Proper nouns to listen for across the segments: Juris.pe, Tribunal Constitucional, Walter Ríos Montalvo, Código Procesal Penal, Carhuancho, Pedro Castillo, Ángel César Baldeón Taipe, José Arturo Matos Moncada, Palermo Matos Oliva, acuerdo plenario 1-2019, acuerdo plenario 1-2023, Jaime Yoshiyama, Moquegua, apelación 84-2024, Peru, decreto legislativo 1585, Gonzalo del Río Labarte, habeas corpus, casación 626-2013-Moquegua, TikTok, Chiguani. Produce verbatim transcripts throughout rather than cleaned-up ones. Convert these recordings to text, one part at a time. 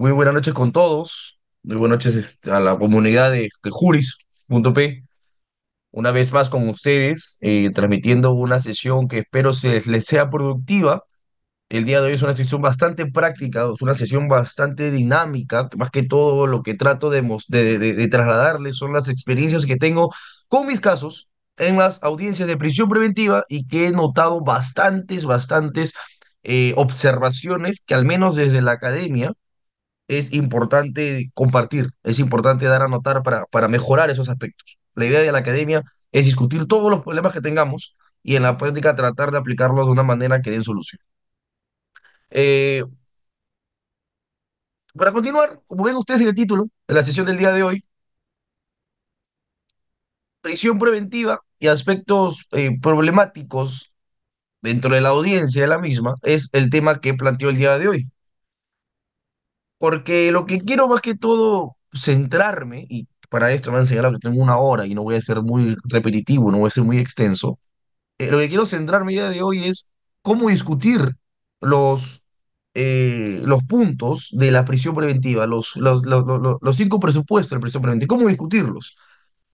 Muy buenas noches con todos. Muy buenas noches este, a la comunidad de, de Juris.pe. Una vez más con ustedes, eh, transmitiendo una sesión que espero se les sea productiva. El día de hoy es una sesión bastante práctica, es una sesión bastante dinámica. Más que todo lo que trato de, de, de, de trasladarles son las experiencias que tengo con mis casos en las audiencias de prisión preventiva y que he notado bastantes, bastantes eh, observaciones que al menos desde la academia es importante compartir, es importante dar a notar para, para mejorar esos aspectos. La idea de la academia es discutir todos los problemas que tengamos y en la práctica tratar de aplicarlos de una manera que den solución. Eh, para continuar, como ven ustedes en el título de la sesión del día de hoy, prisión preventiva y aspectos eh, problemáticos dentro de la audiencia de la misma es el tema que planteó el día de hoy. Porque lo que quiero más que todo centrarme, y para esto me han señalado que tengo una hora y no voy a ser muy repetitivo, no voy a ser muy extenso, eh, lo que quiero centrarme el día de hoy es cómo discutir los, eh, los puntos de la prisión preventiva, los, los, los, los, los cinco presupuestos de la prisión preventiva, cómo discutirlos.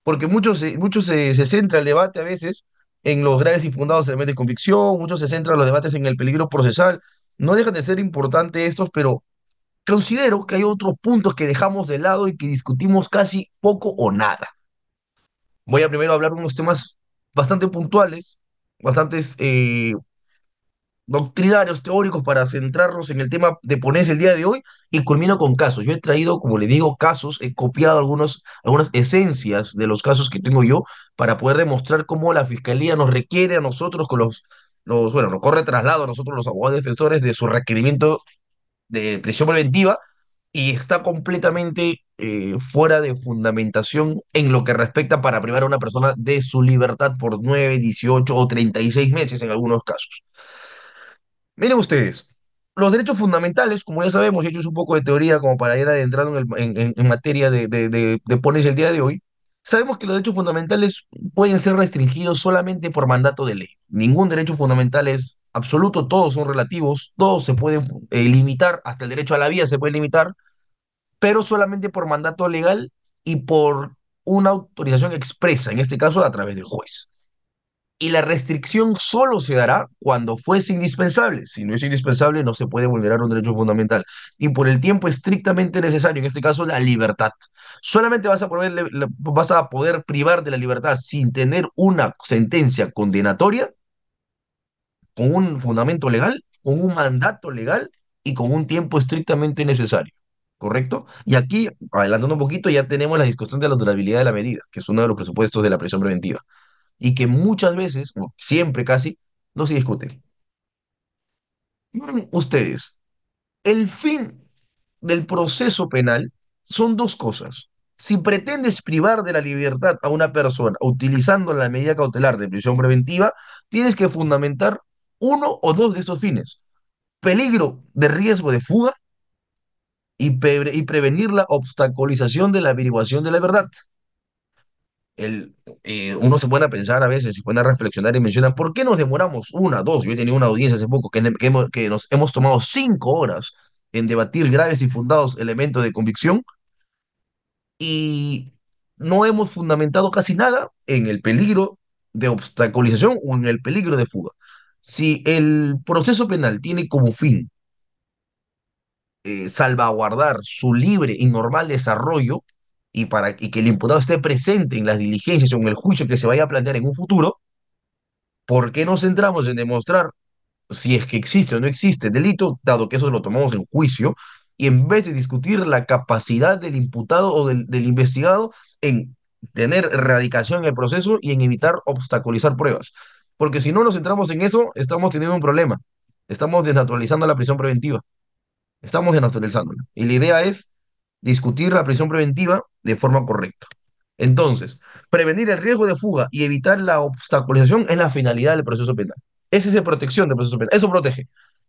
Porque muchos mucho se, se centra el debate a veces en los graves infundados elementos de convicción, muchos se centran los debates en el peligro procesal, no dejan de ser importantes estos, pero considero que hay otros puntos que dejamos de lado y que discutimos casi poco o nada. Voy a primero hablar de unos temas bastante puntuales, bastante eh, doctrinarios, teóricos, para centrarnos en el tema de ponerse el día de hoy, y culmino con casos. Yo he traído, como le digo, casos, he copiado algunos, algunas esencias de los casos que tengo yo para poder demostrar cómo la Fiscalía nos requiere a nosotros, con los, los bueno, nos corre traslado a nosotros los abogados defensores de su requerimiento de prisión preventiva, y está completamente eh, fuera de fundamentación en lo que respecta para privar a una persona de su libertad por nueve, dieciocho o treinta y seis meses en algunos casos. Miren ustedes, los derechos fundamentales, como ya sabemos, he hecho un poco de teoría como para ir adentrando en, el, en, en materia de, de, de, de ponerse el día de hoy. Sabemos que los derechos fundamentales pueden ser restringidos solamente por mandato de ley. Ningún derecho fundamental es absoluto, todos son relativos, todos se pueden eh, limitar, hasta el derecho a la vida se puede limitar, pero solamente por mandato legal y por una autorización expresa, en este caso a través del juez. Y la restricción solo se dará cuando fuese indispensable. Si no es indispensable, no se puede vulnerar un derecho fundamental. Y por el tiempo estrictamente necesario, en este caso la libertad. Solamente vas a poder, vas a poder privar de la libertad sin tener una sentencia condenatoria, con un fundamento legal, con un mandato legal y con un tiempo estrictamente necesario. ¿Correcto? Y aquí, adelantando un poquito, ya tenemos la discusión de la durabilidad de la medida, que es uno de los presupuestos de la prisión preventiva, y que muchas veces, bueno, siempre casi, no se discuten. Miren ustedes, el fin del proceso penal son dos cosas. Si pretendes privar de la libertad a una persona utilizando la medida cautelar de prisión preventiva, tienes que fundamentar uno o dos de estos fines: peligro de riesgo de fuga y, pre y prevenir la obstaculización de la averiguación de la verdad. El, eh, uno se pone a pensar a veces, se pone a reflexionar y menciona, ¿por qué nos demoramos una, dos? Yo he tenido una audiencia hace poco que, que, hemos, que nos hemos tomado cinco horas en debatir graves y fundados elementos de convicción y no hemos fundamentado casi nada en el peligro de obstaculización o en el peligro de fuga. Si el proceso penal tiene como fin eh, salvaguardar su libre y normal desarrollo, y, para, y que el imputado esté presente en las diligencias o en el juicio que se vaya a plantear en un futuro, ¿por qué nos centramos en demostrar si es que existe o no existe delito, dado que eso lo tomamos en juicio, y en vez de discutir la capacidad del imputado o del, del investigado en tener erradicación en el proceso y en evitar obstaculizar pruebas? Porque si no nos centramos en eso, estamos teniendo un problema. Estamos desnaturalizando la prisión preventiva. Estamos desnaturalizándola. Y la idea es discutir la prisión preventiva de forma correcta. Entonces, prevenir el riesgo de fuga y evitar la obstaculización es la finalidad del proceso penal. Esa es la protección del proceso penal. Eso protege.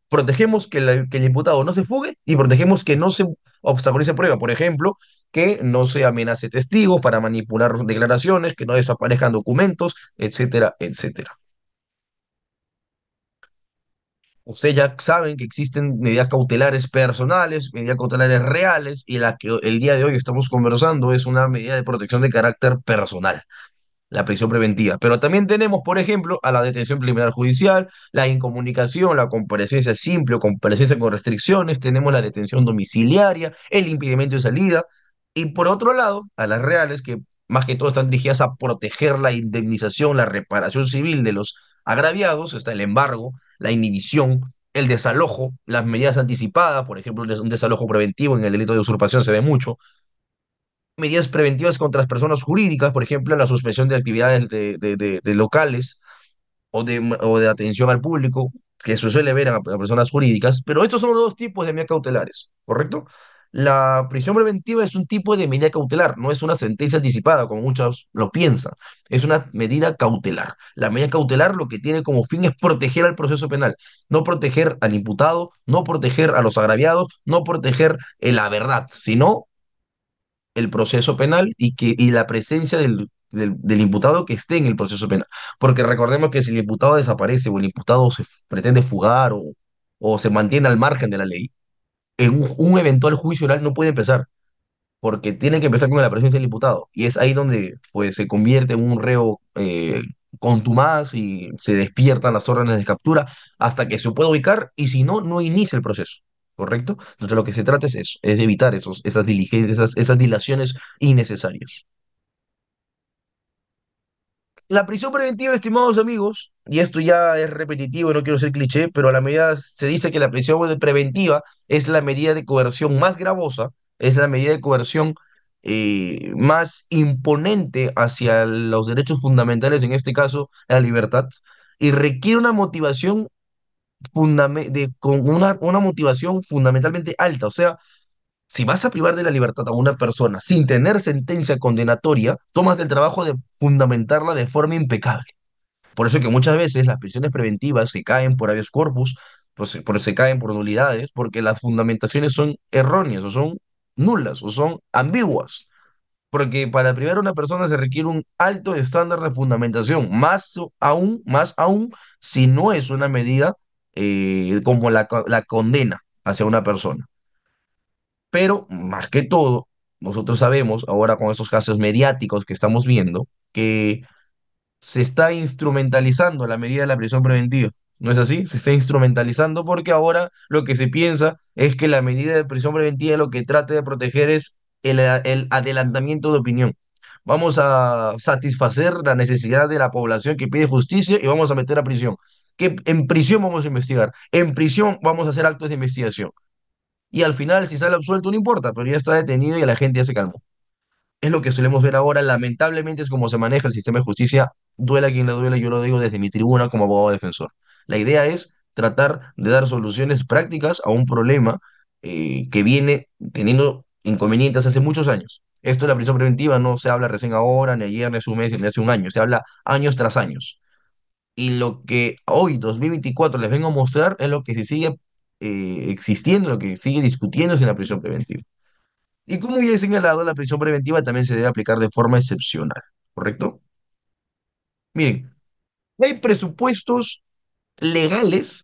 Protegemos que, la, que el imputado no se fugue y protegemos que no se obstaculice prueba. Por ejemplo, que no se amenace testigos para manipular declaraciones, que no desaparezcan documentos, etcétera, etcétera. Ustedes ya saben que existen medidas cautelares personales, medidas cautelares reales, y la que el día de hoy estamos conversando es una medida de protección de carácter personal, la prisión preventiva. Pero también tenemos, por ejemplo, a la detención preliminar judicial, la incomunicación, la comparecencia simple o comparecencia con restricciones, tenemos la detención domiciliaria, el impedimento de salida, y por otro lado, a las reales, que más que todo están dirigidas a proteger la indemnización, la reparación civil de los agraviados, está el embargo, la inhibición, el desalojo, las medidas anticipadas, por ejemplo, un desalojo preventivo en el delito de usurpación se ve mucho, medidas preventivas contra las personas jurídicas, por ejemplo, la suspensión de actividades de, de, de, de locales o de, o de atención al público, que se suele ver a, a personas jurídicas, pero estos son los dos tipos de medidas cautelares, ¿correcto? La prisión preventiva es un tipo de medida cautelar, no es una sentencia anticipada, como muchos lo piensan. Es una medida cautelar. La medida cautelar lo que tiene como fin es proteger al proceso penal, no proteger al imputado, no proteger a los agraviados, no proteger eh, la verdad, sino el proceso penal y, que, y la presencia del, del, del imputado que esté en el proceso penal. Porque recordemos que si el imputado desaparece o el imputado se pretende fugar o, o se mantiene al margen de la ley, en un, un eventual juicio oral no puede empezar, porque tiene que empezar con la presencia del imputado, y es ahí donde pues, se convierte en un reo eh, contumaz y se despiertan las órdenes de captura hasta que se pueda ubicar, y si no, no inicia el proceso, ¿correcto? Entonces lo que se trata es eso, es de evitar esos, esas diligencias, esas, esas dilaciones innecesarias. La prisión preventiva, estimados amigos, y esto ya es repetitivo, no quiero ser cliché, pero a la medida se dice que la prisión preventiva es la medida de coerción más gravosa, es la medida de coerción eh, más imponente hacia los derechos fundamentales, en este caso la libertad, y requiere una motivación, de, con una, una motivación fundamentalmente alta, o sea, si vas a privar de la libertad a una persona sin tener sentencia condenatoria, tómate el trabajo de fundamentarla de forma impecable. Por eso que muchas veces las prisiones preventivas se caen por habeas corpus, se, por, se caen por nulidades, porque las fundamentaciones son erróneas, o son nulas, o son ambiguas. Porque para privar a una persona se requiere un alto estándar de fundamentación, más aún, más aún si no es una medida eh, como la, la condena hacia una persona. Pero, más que todo, nosotros sabemos, ahora con estos casos mediáticos que estamos viendo, que se está instrumentalizando la medida de la prisión preventiva. ¿No es así? Se está instrumentalizando porque ahora lo que se piensa es que la medida de prisión preventiva lo que trata de proteger es el, el adelantamiento de opinión. Vamos a satisfacer la necesidad de la población que pide justicia y vamos a meter a prisión. Que en prisión vamos a investigar, en prisión vamos a hacer actos de investigación. Y al final, si sale absuelto, no importa, pero ya está detenido y la gente ya se calmó. Es lo que solemos ver ahora, lamentablemente, es como se maneja el sistema de justicia, duela a quien le duela, yo lo digo desde mi tribuna como abogado defensor. La idea es tratar de dar soluciones prácticas a un problema eh, que viene teniendo inconvenientes hace muchos años. Esto de la prisión preventiva no se habla recién ahora, ni ayer, ni hace un mes, ni hace un año, se habla años tras años. Y lo que hoy, dos mil veinticuatro, les vengo a mostrar es lo que se sigue Eh, existiendo, lo que sigue discutiéndose en la prisión preventiva. Y como ya he señalado, la prisión preventiva también se debe aplicar de forma excepcional, ¿correcto? Miren, hay presupuestos legales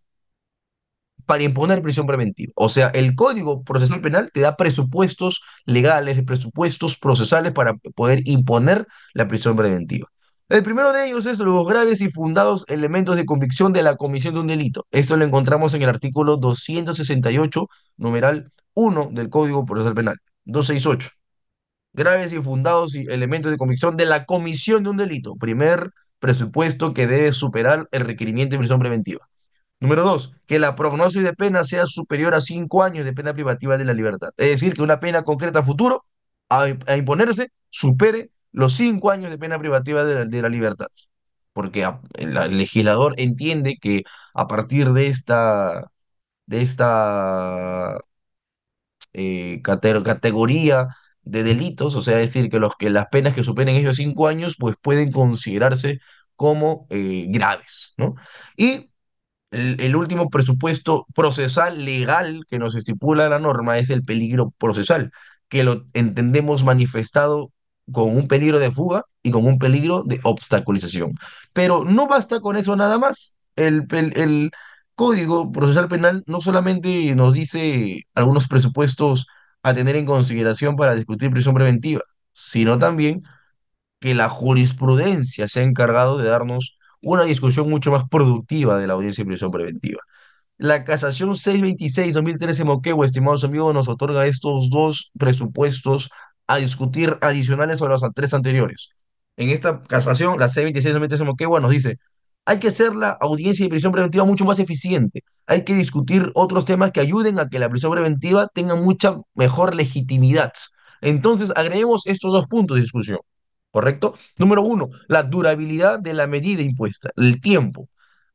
para imponer prisión preventiva. O sea, el Código Procesal Penal te da presupuestos legales, presupuestos procesales para poder imponer la prisión preventiva. El primero de ellos es los graves y fundados elementos de convicción de la comisión de un delito. Esto lo encontramos en el artículo doscientos sesenta y ocho, numeral uno del Código Procesal Penal, doscientos sesenta y ocho. Graves y fundados y elementos de convicción de la comisión de un delito. Primer presupuesto que debe superar el requerimiento de prisión preventiva. Número dos, que la prognosis de pena sea superior a cinco años de pena privativa de la libertad. Es decir, que una pena concreta a futuro, a, a imponerse, supere los cinco años de pena privativa de la, de la libertad, porque a, el, el legislador entiende que a partir de esta, de esta eh, cate, categoría de delitos, o sea, decir que, los, que las penas que superen esos cinco años, pues pueden considerarse como eh, graves, ¿no? Y el, el último presupuesto procesal legal que nos estipula la norma es el peligro procesal, que lo entendemos manifestado con un peligro de fuga y con un peligro de obstaculización. Pero no basta con eso nada más. El, el, el Código Procesal Penal no solamente nos dice algunos presupuestos a tener en consideración para discutir prisión preventiva, sino también que la jurisprudencia se ha encargado de darnos una discusión mucho más productiva de la audiencia de prisión preventiva. La casación seiscientos veintiséis guión dos mil trece Moquegua, estimados amigos, nos otorga estos dos presupuestos a discutir adicionales a los tres anteriores. En esta casación, la seiscientos veintiséis guión dos mil trece Moquegua nos dice: hay que hacer la audiencia de prisión preventiva mucho más eficiente, hay que discutir otros temas que ayuden a que la prisión preventiva tenga mucha mejor legitimidad. Entonces, agreguemos estos dos puntos de discusión, ¿correcto? Número uno, la durabilidad de la medida impuesta, el tiempo.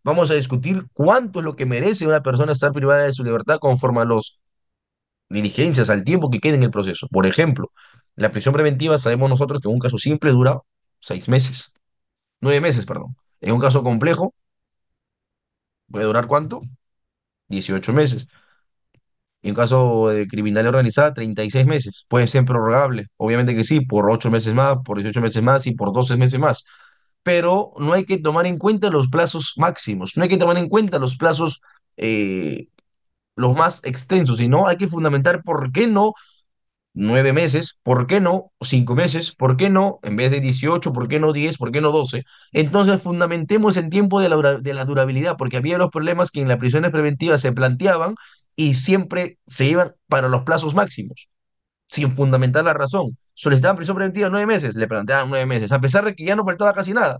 Vamos a discutir cuánto es lo que merece una persona estar privada de su libertad conforme a las diligencias, al tiempo que quede en el proceso. Por ejemplo, la prisión preventiva sabemos nosotros que en un caso simple dura seis meses, nueve meses, perdón. En un caso complejo, ¿puede durar cuánto? dieciocho meses. En un caso de criminal organizada, treinta y seis meses. Puede ser prorrogable, obviamente que sí, por ocho meses más, por dieciocho meses más y por doce meses más. Pero no hay que tomar en cuenta los plazos máximos, no hay que tomar en cuenta los plazos eh, los más extensos, sino hay que fundamentar por qué no nueve meses, ¿por qué no cinco meses? ¿Por qué no, en vez de dieciocho, por qué no diez, por qué no doce? Entonces fundamentemos el tiempo de la, de la durabilidad, porque había los problemas que en las prisiones preventivas se planteaban y siempre se iban para los plazos máximos, sin fundamentar la razón. Solicitaban prisión preventiva nueve meses, le planteaban nueve meses, a pesar de que ya no faltaba casi nada.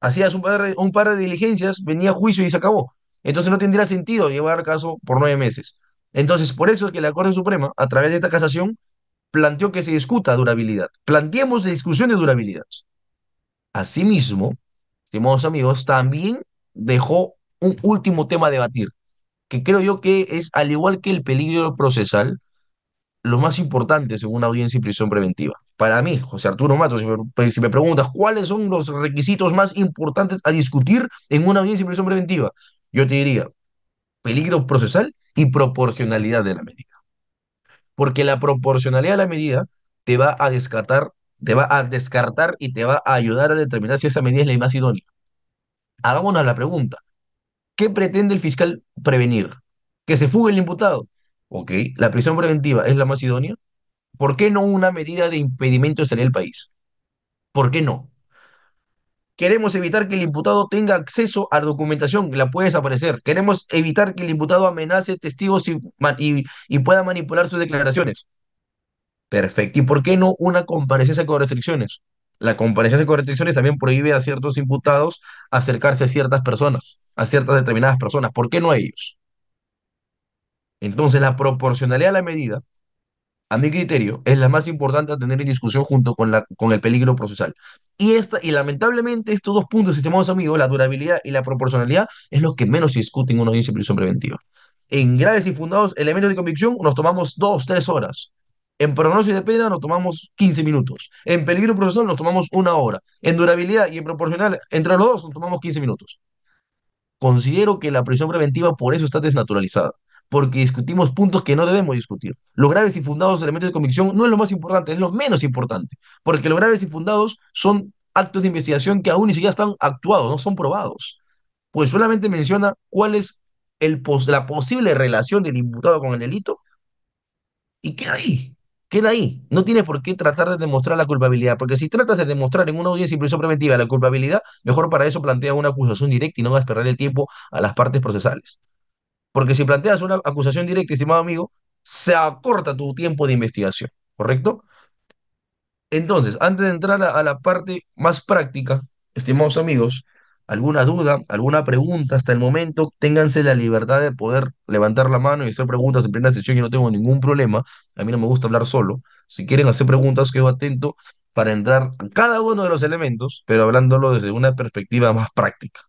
Hacías un par de, un par de diligencias, venía a juicio y se acabó. Entonces no tendría sentido llevar caso por nueve meses. Entonces, por eso es que la Corte Suprema, a través de esta casación, planteó que se discuta durabilidad. Planteemos la discusión de durabilidad. Asimismo, estimados amigos, también dejó un último tema a debatir, que creo yo que es, al igual que el peligro procesal, lo más importante según una audiencia de prisión preventiva. Para mí, José Arturo Matos, si me, si me preguntas cuáles son los requisitos más importantes a discutir en una audiencia de prisión preventiva, yo te diría peligro procesal y proporcionalidad de la medida. Porque la proporcionalidad de la medida te va a descartar, te va a descartar y te va a ayudar a determinar si esa medida es la más idónea. Hagámonos la pregunta: ¿qué pretende el fiscal prevenir? ¿Que se fugue el imputado? Ok, ¿la prisión preventiva es la más idónea? ¿Por qué no una medida de impedimento de salir del país? ¿Por qué no? Queremos evitar que el imputado tenga acceso a documentación, que la puede desaparecer. Queremos evitar que el imputado amenace testigos y, y, y pueda manipular sus declaraciones. Perfecto. ¿Y por qué no una comparecencia con restricciones? La comparecencia con restricciones también prohíbe a ciertos imputados acercarse a ciertas personas, a ciertas determinadas personas. ¿Por qué no a ellos? Entonces, la proporcionalidad de la medida, a mi criterio, es la más importante a tener en discusión junto con, la, con el peligro procesal. Y, esta, y lamentablemente estos dos puntos, estimados amigos, la durabilidad y la proporcionalidad, es lo que menos se discute en una audiencia de prisión preventiva. En graves y fundados elementos de convicción nos tomamos dos, tres horas. En pronóstico de pena nos tomamos quince minutos. En peligro procesal nos tomamos una hora. En durabilidad y en proporcional, entre los dos nos tomamos quince minutos. Considero que la prisión preventiva por eso está desnaturalizada, porque discutimos puntos que no debemos discutir. Los graves y fundados elementos de convicción no es lo más importante, es lo menos importante, porque los graves y fundados son actos de investigación que aún ni siquiera están actuados, no son probados. Pues solamente menciona cuál es el pos la posible relación del imputado con el delito y queda ahí, queda ahí. No tienes por qué tratar de demostrar la culpabilidad, porque si tratas de demostrar en una audiencia de prisión preventiva la culpabilidad, mejor para eso plantea una acusación directa y no vas a perder el tiempo a las partes procesales. Porque si planteas una acusación directa, estimado amigo, se acorta tu tiempo de investigación, ¿correcto? Entonces, antes de entrar a, a la parte más práctica, estimados amigos, alguna duda, alguna pregunta hasta el momento, ténganse la libertad de poder levantar la mano y hacer preguntas en plena sesión, yo no tengo ningún problema, a mí no me gusta hablar solo. Si quieren hacer preguntas, quedo atento para entrar a cada uno de los elementos, pero hablándolo desde una perspectiva más práctica.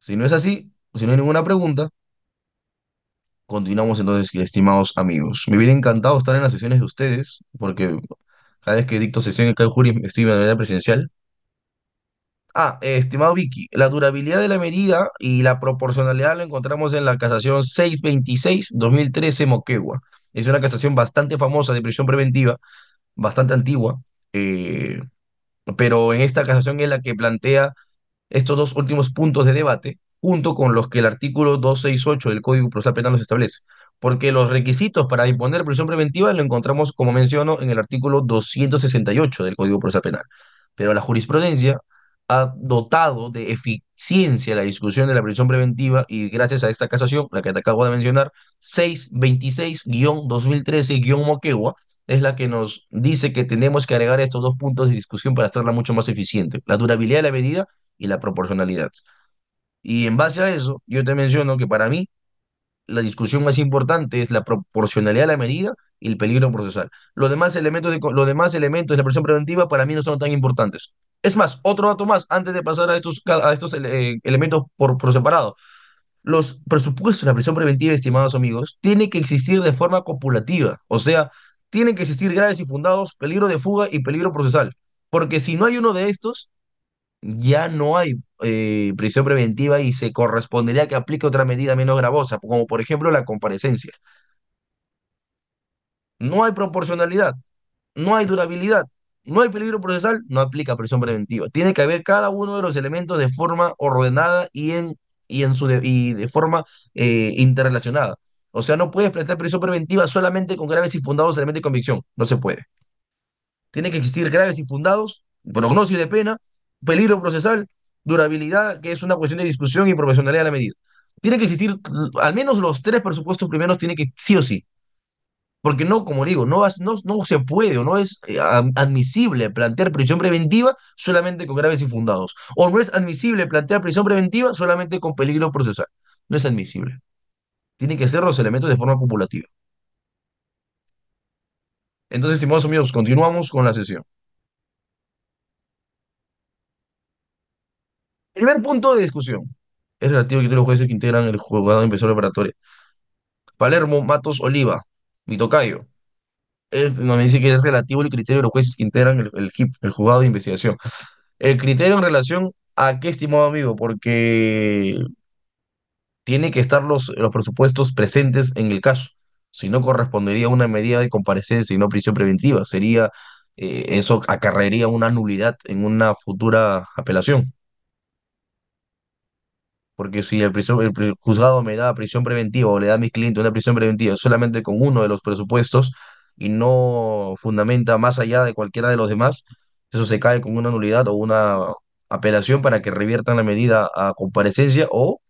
Si no es así, si no hay ninguna pregunta, continuamos entonces, estimados amigos. Me hubiera encantado estar en las sesiones de ustedes, porque cada vez que dicto sesión en cada jury estoy de manera presencial. Ah, eh, estimado Vicky, la durabilidad de la medida y la proporcionalidad lo encontramos en la casación seiscientos veintiséis guión dos mil trece Moquegua. Es una casación bastante famosa de prisión preventiva, bastante antigua, eh, pero en esta casación es la que plantea estos dos últimos puntos de debate junto con los que el artículo doscientos sesenta y ocho del Código Procesal Penal nos establece, porque los requisitos para imponer prisión preventiva lo encontramos, como menciono, en el artículo doscientos sesenta y ocho del Código Procesal Penal. Pero la jurisprudencia ha dotado de eficiencia la discusión de la prisión preventiva y gracias a esta casación, la que te acabo de mencionar, seiscientos veintiséis guion dos mil trece guion Moquegua, es la que nos dice que tenemos que agregar estos dos puntos de discusión para hacerla mucho más eficiente, la durabilidad de la medida y la proporcionalidad. Y en base a eso, yo te menciono que para mí la discusión más importante es la proporcionalidad de la medida y el peligro procesal. Los demás elementos de, los demás elementos de la prisión preventiva para mí no son tan importantes. Es más, otro dato más, antes de pasar a estos, a estos eh, elementos por, por separado. Los presupuestos de la prisión preventiva, estimados amigos, tienen que existir de forma copulativa. O sea, tienen que existir graves y fundados, peligro de fuga y peligro procesal. Porque si no hay uno de estos, ya no hay eh, prisión preventiva y se correspondería que aplique otra medida menos gravosa, como por ejemplo la comparecencia. No hay proporcionalidad, no hay durabilidad, no hay peligro procesal, no aplica prisión preventiva. Tiene que haber cada uno de los elementos de forma ordenada y, en, y, en su de, y de forma eh, interrelacionada. O sea, no puedes plantear prisión preventiva solamente con graves y fundados elementos de convicción. No se puede. Tiene que existir graves y fundados, prognosis de pena, peligro procesal, durabilidad, que es una cuestión de discusión y profesionalidad de la medida. Tiene que existir, al menos los tres presupuestos primeros tienen que, sí o sí. Porque no, como digo, no, no, no se puede o no es eh, admisible plantear prisión preventiva solamente con graves y fundados. O no es admisible plantear prisión preventiva solamente con peligro procesal. No es admisible. Tienen que ser los elementos de forma acumulativa. Entonces, estimados amigos, continuamos con la sesión. Primer punto de discusión es relativo a que los jueces que integran el juzgado de inversión preparatoria. Palermo, Matos, Oliva, mi tocayo. Él nos dice que es relativo el criterio de los jueces que integran el, el, el juzgado de investigación. El criterio en relación a qué, estimado amigo, porque tiene que estar los, los presupuestos presentes en el caso. Si no, correspondería a una medida de comparecencia y no prisión preventiva. Sería, eh, eso acarrearía una nulidad en una futura apelación. Porque si el, prisión, el juzgado me da prisión preventiva o le da a mis clientes una prisión preventiva solamente con uno de los presupuestos y no fundamenta más allá de cualquiera de los demás, eso se cae con una nulidad o una apelación para que reviertan la medida a comparecencia o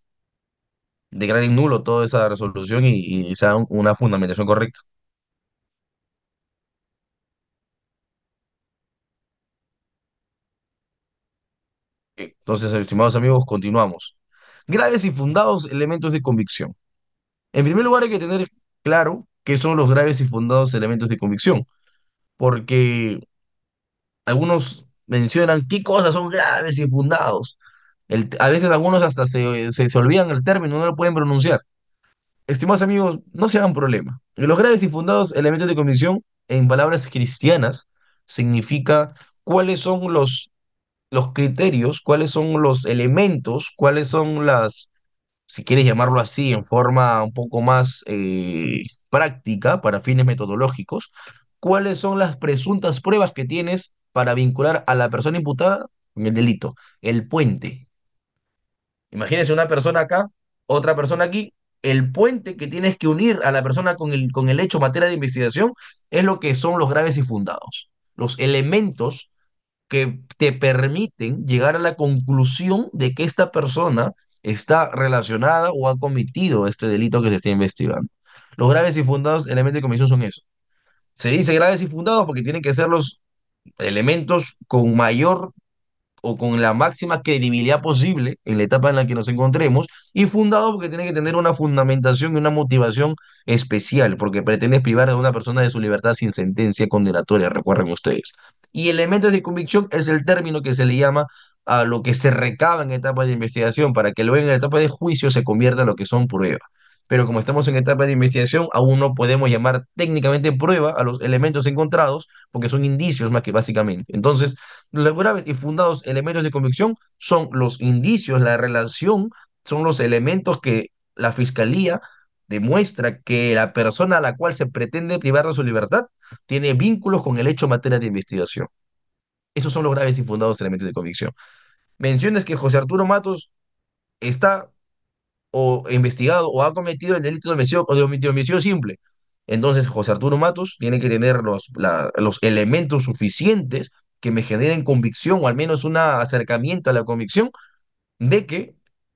declaren nulo toda esa resolución y, y sea una fundamentación correcta. Entonces, estimados amigos, continuamos. Graves y fundados elementos de convicción. En primer lugar hay que tener claro qué son los graves y fundados elementos de convicción, porque algunos mencionan qué cosas son graves y fundados. El, a veces algunos hasta se, se, se olvidan el término, no lo pueden pronunciar. Estimados amigos, no se hagan problema. Los graves y fundados elementos de convicción, en palabras cristianas, significa cuáles son los... los criterios, cuáles son los elementos, cuáles son las, si quieres llamarlo así, en forma un poco más eh, práctica, para fines metodológicos, cuáles son las presuntas pruebas que tienes para vincular a la persona imputada con el delito, el puente. Imagínense una persona acá, otra persona aquí, el puente que tienes que unir a la persona con el, con el hecho en materia de investigación es lo que son los graves y fundados, los elementos que te permiten llegar a la conclusión de que esta persona está relacionada o ha cometido este delito que se está investigando. Los graves y fundados elementos de convicción son eso. Se dice graves y fundados porque tienen que ser los elementos con mayor o con la máxima credibilidad posible en la etapa en la que nos encontremos, y fundados porque tienen que tener una fundamentación y una motivación especial, porque pretendes privar a una persona de su libertad sin sentencia condenatoria, recuerden ustedes. Y elementos de convicción es el término que se le llama a lo que se recaba en etapa de investigación para que luego en la etapa de juicio se convierta en lo que son pruebas. Pero como estamos en etapa de investigación, aún no podemos llamar técnicamente prueba a los elementos encontrados porque son indicios más que básicamente. Entonces, los graves y fundados elementos de convicción son los indicios, la relación, son los elementos que la fiscalía demuestra que la persona a la cual se pretende privar de su libertad tiene vínculos con el hecho en materia de investigación. Esos son los graves y fundados elementos de convicción. mencionas que José Arturo Matos está o investigado o ha cometido el delito de homicidio, o de homicidio simple. Entonces, José Arturo Matos tiene que tener los, la, los elementos suficientes que me generen convicción, o al menos un acercamiento a la convicción de que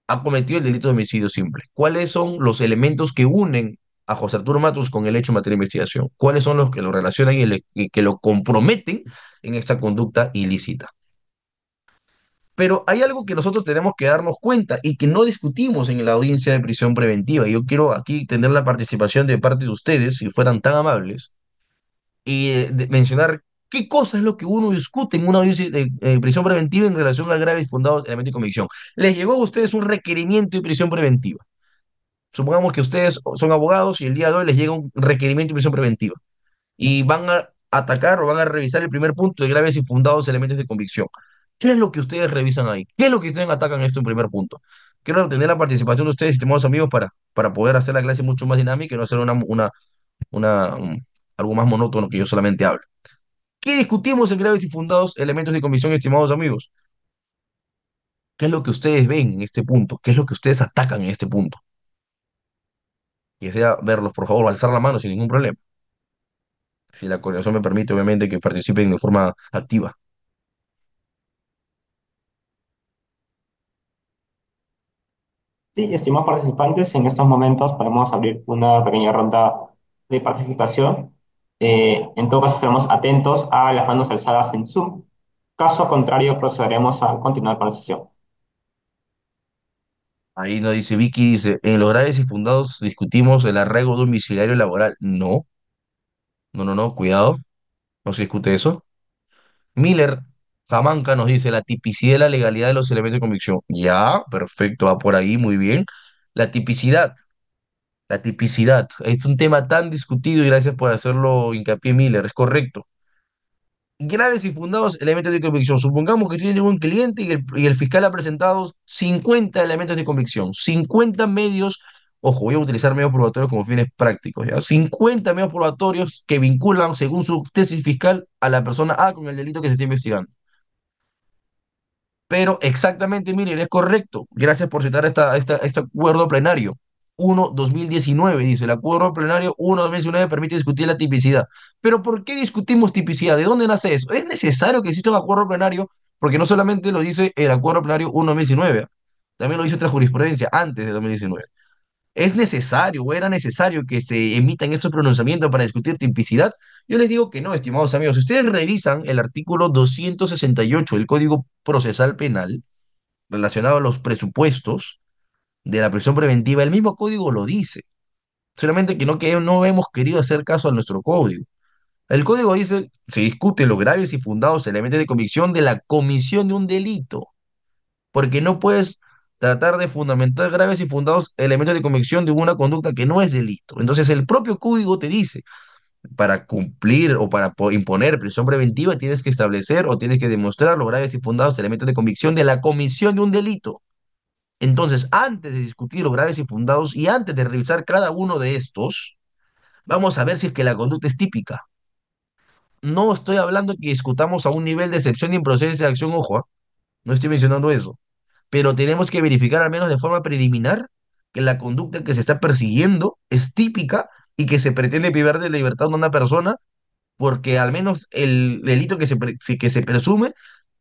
ha cometido el delito de homicidio simple. ¿Cuáles son los elementos que unen a José Arturo Matos con el hecho en materia de investigación? ¿Cuáles son los que lo relacionan y, le, y que lo comprometen en esta conducta ilícita? Pero hay algo que nosotros tenemos que darnos cuenta y que no discutimos en la audiencia de prisión preventiva. Yo quiero aquí tener la participación de parte de ustedes, si fueran tan amables, y eh, de, mencionar qué cosa es lo que uno discute en una audiencia de eh, prisión preventiva en relación a graves fundados en elemento de convicción. Les llegó a ustedes un requerimiento de prisión preventiva. Supongamos que ustedes son abogados y el día de hoy les llega un requerimiento de prisión preventiva y van a atacar o van a revisar el primer punto de graves y fundados elementos de convicción. ¿Qué es lo que ustedes revisan ahí? ¿Qué es lo que ustedes atacan en este primer punto? Quiero tener la participación de ustedes, estimados amigos, para, para poder hacer la clase mucho más dinámica y no hacer una, una, una, un, algo más monótono que yo solamente hablo. ¿Qué discutimos en graves y fundados elementos de convicción, estimados amigos? ¿Qué es lo que ustedes ven en este punto? ¿Qué es lo que ustedes atacan en este punto? Y desea verlos, por favor, alzar la mano sin ningún problema. Si la coordinación me permite, obviamente, que participen de forma activa. Sí, estimados participantes, en estos momentos podemos abrir una pequeña ronda de participación. Eh, en todo caso, estaremos atentos a las manos alzadas en Zoom. Caso contrario, procederemos a continuar con la sesión. Ahí nos dice Vicky, dice, en los graves y fundados discutimos el arraigo domiciliario laboral. No, no, no, no, cuidado, no se discute eso. Miller Zamanca nos dice, la tipicidad y la legalidad de los elementos de convicción. Ya, perfecto, va por ahí, muy bien. La tipicidad, la tipicidad, es un tema tan discutido y gracias por hacerlo hincapié, Miller, es correcto. Graves y fundados elementos de convicción. Supongamos que tiene un cliente y el, y el fiscal ha presentado cincuenta elementos de convicción, cincuenta medios, ojo, voy a utilizar medios probatorios como fines prácticos, ¿ya? cincuenta medios probatorios que vinculan, según su tesis fiscal, a la persona A con el delito que se está investigando. Pero exactamente, miren, es correcto. Gracias por citar esta, esta, este acuerdo plenario uno dos mil diecinueve, dice, el acuerdo plenario uno dos mil diecinueve permite discutir la tipicidad. ¿Pero por qué discutimos tipicidad? ¿De dónde nace eso? ¿Es necesario que exista un acuerdo plenario? Porque no solamente lo dice el acuerdo plenario uno dos mil diecinueve, también lo dice otra jurisprudencia antes de dos mil diecinueve. ¿Es necesario o era necesario que se emitan estos pronunciamientos para discutir tipicidad? Yo les digo que no, estimados amigos. Si ustedes revisan el artículo doscientos sesenta y ocho del Código Procesal Penal relacionado a los presupuestos de la prisión preventiva, el mismo código lo dice, solamente que no, que no hemos querido hacer caso a nuestro código. El código dice, se discuten los graves y fundados elementos de convicción de la comisión de un delito, porque no puedes tratar de fundamentar graves y fundados elementos de convicción de una conducta que no es delito. Entonces el propio código te dice, para cumplir o para imponer prisión preventiva tienes que establecer o tienes que demostrar los graves y fundados elementos de convicción de la comisión de un delito. Entonces, antes de discutir los graves y fundados y antes de revisar cada uno de estos, vamos a ver si es que la conducta es típica. No estoy hablando que discutamos a un nivel de excepción y improcedencia de acción, ojo, ¿eh? No estoy mencionando eso. Pero tenemos que verificar al menos de forma preliminar que la conducta que se está persiguiendo es típica y que se pretende privar de libertad a una persona porque al menos el delito que se, que se presume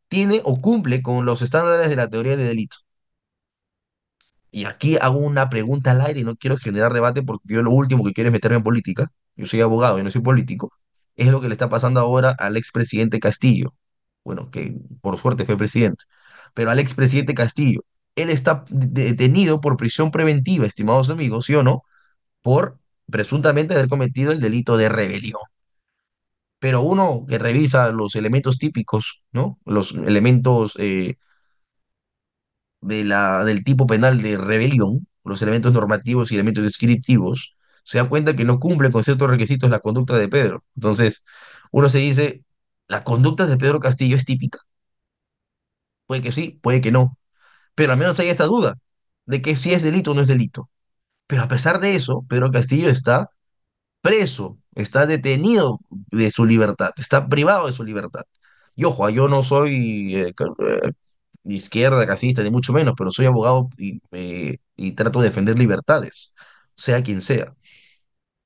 tiene o cumple con los estándares de la teoría de delito. Y aquí hago una pregunta al aire y no quiero generar debate porque yo lo último que quiero es meterme en política. Yo soy abogado, yo no soy político. Es lo que le está pasando ahora al expresidente Castillo. Bueno, que por suerte fue presidente. Pero al expresidente Castillo. Él está detenido por prisión preventiva, estimados amigos, ¿sí o no? Por presuntamente haber cometido el delito de rebelión. Pero uno que revisa los elementos típicos, ¿no? Los elementos... Eh, De la, del tipo penal de rebelión, los elementos normativos y elementos descriptivos, se da cuenta que no cumple con ciertos requisitos la conducta de Pedro. Entonces, uno se dice, ¿la conducta de Pedro Castillo es típica? Puede que sí, puede que no. Pero al menos hay esta duda de que si es delito o no es delito. Pero a pesar de eso, Pedro Castillo está preso, está detenido de su libertad, está privado de su libertad. Y ojo, yo no soy... Eh, ni izquierda, casista, ni mucho menos, pero soy abogado y, eh, y trato de defender libertades, sea quien sea.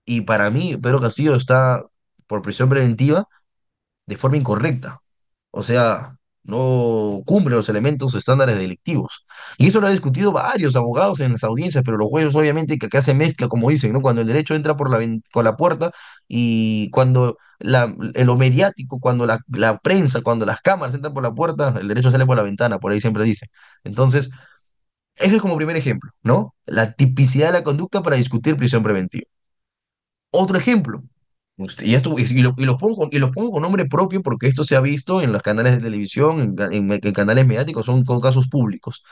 Y para mí, Pedro Castillo está por prisión preventiva de forma incorrecta. O sea, no cumple los elementos estándares delictivos. Y eso lo han discutido varios abogados en las audiencias, pero los jueces obviamente que acá se mezcla, como dicen, ¿no? Cuando el derecho entra por la, con la puerta y cuando la, lo mediático, cuando la, la prensa, cuando las cámaras entran por la puerta, el derecho sale por la ventana, por ahí siempre dicen. Entonces, ese es como primer ejemplo, ¿no? La tipicidad de la conducta para discutir prisión preventiva. Otro ejemplo, y, esto, y, lo, y, los pongo, y los pongo con nombre propio porque esto se ha visto en los canales de televisión, en, en, en canales mediáticos, son con casos públicos.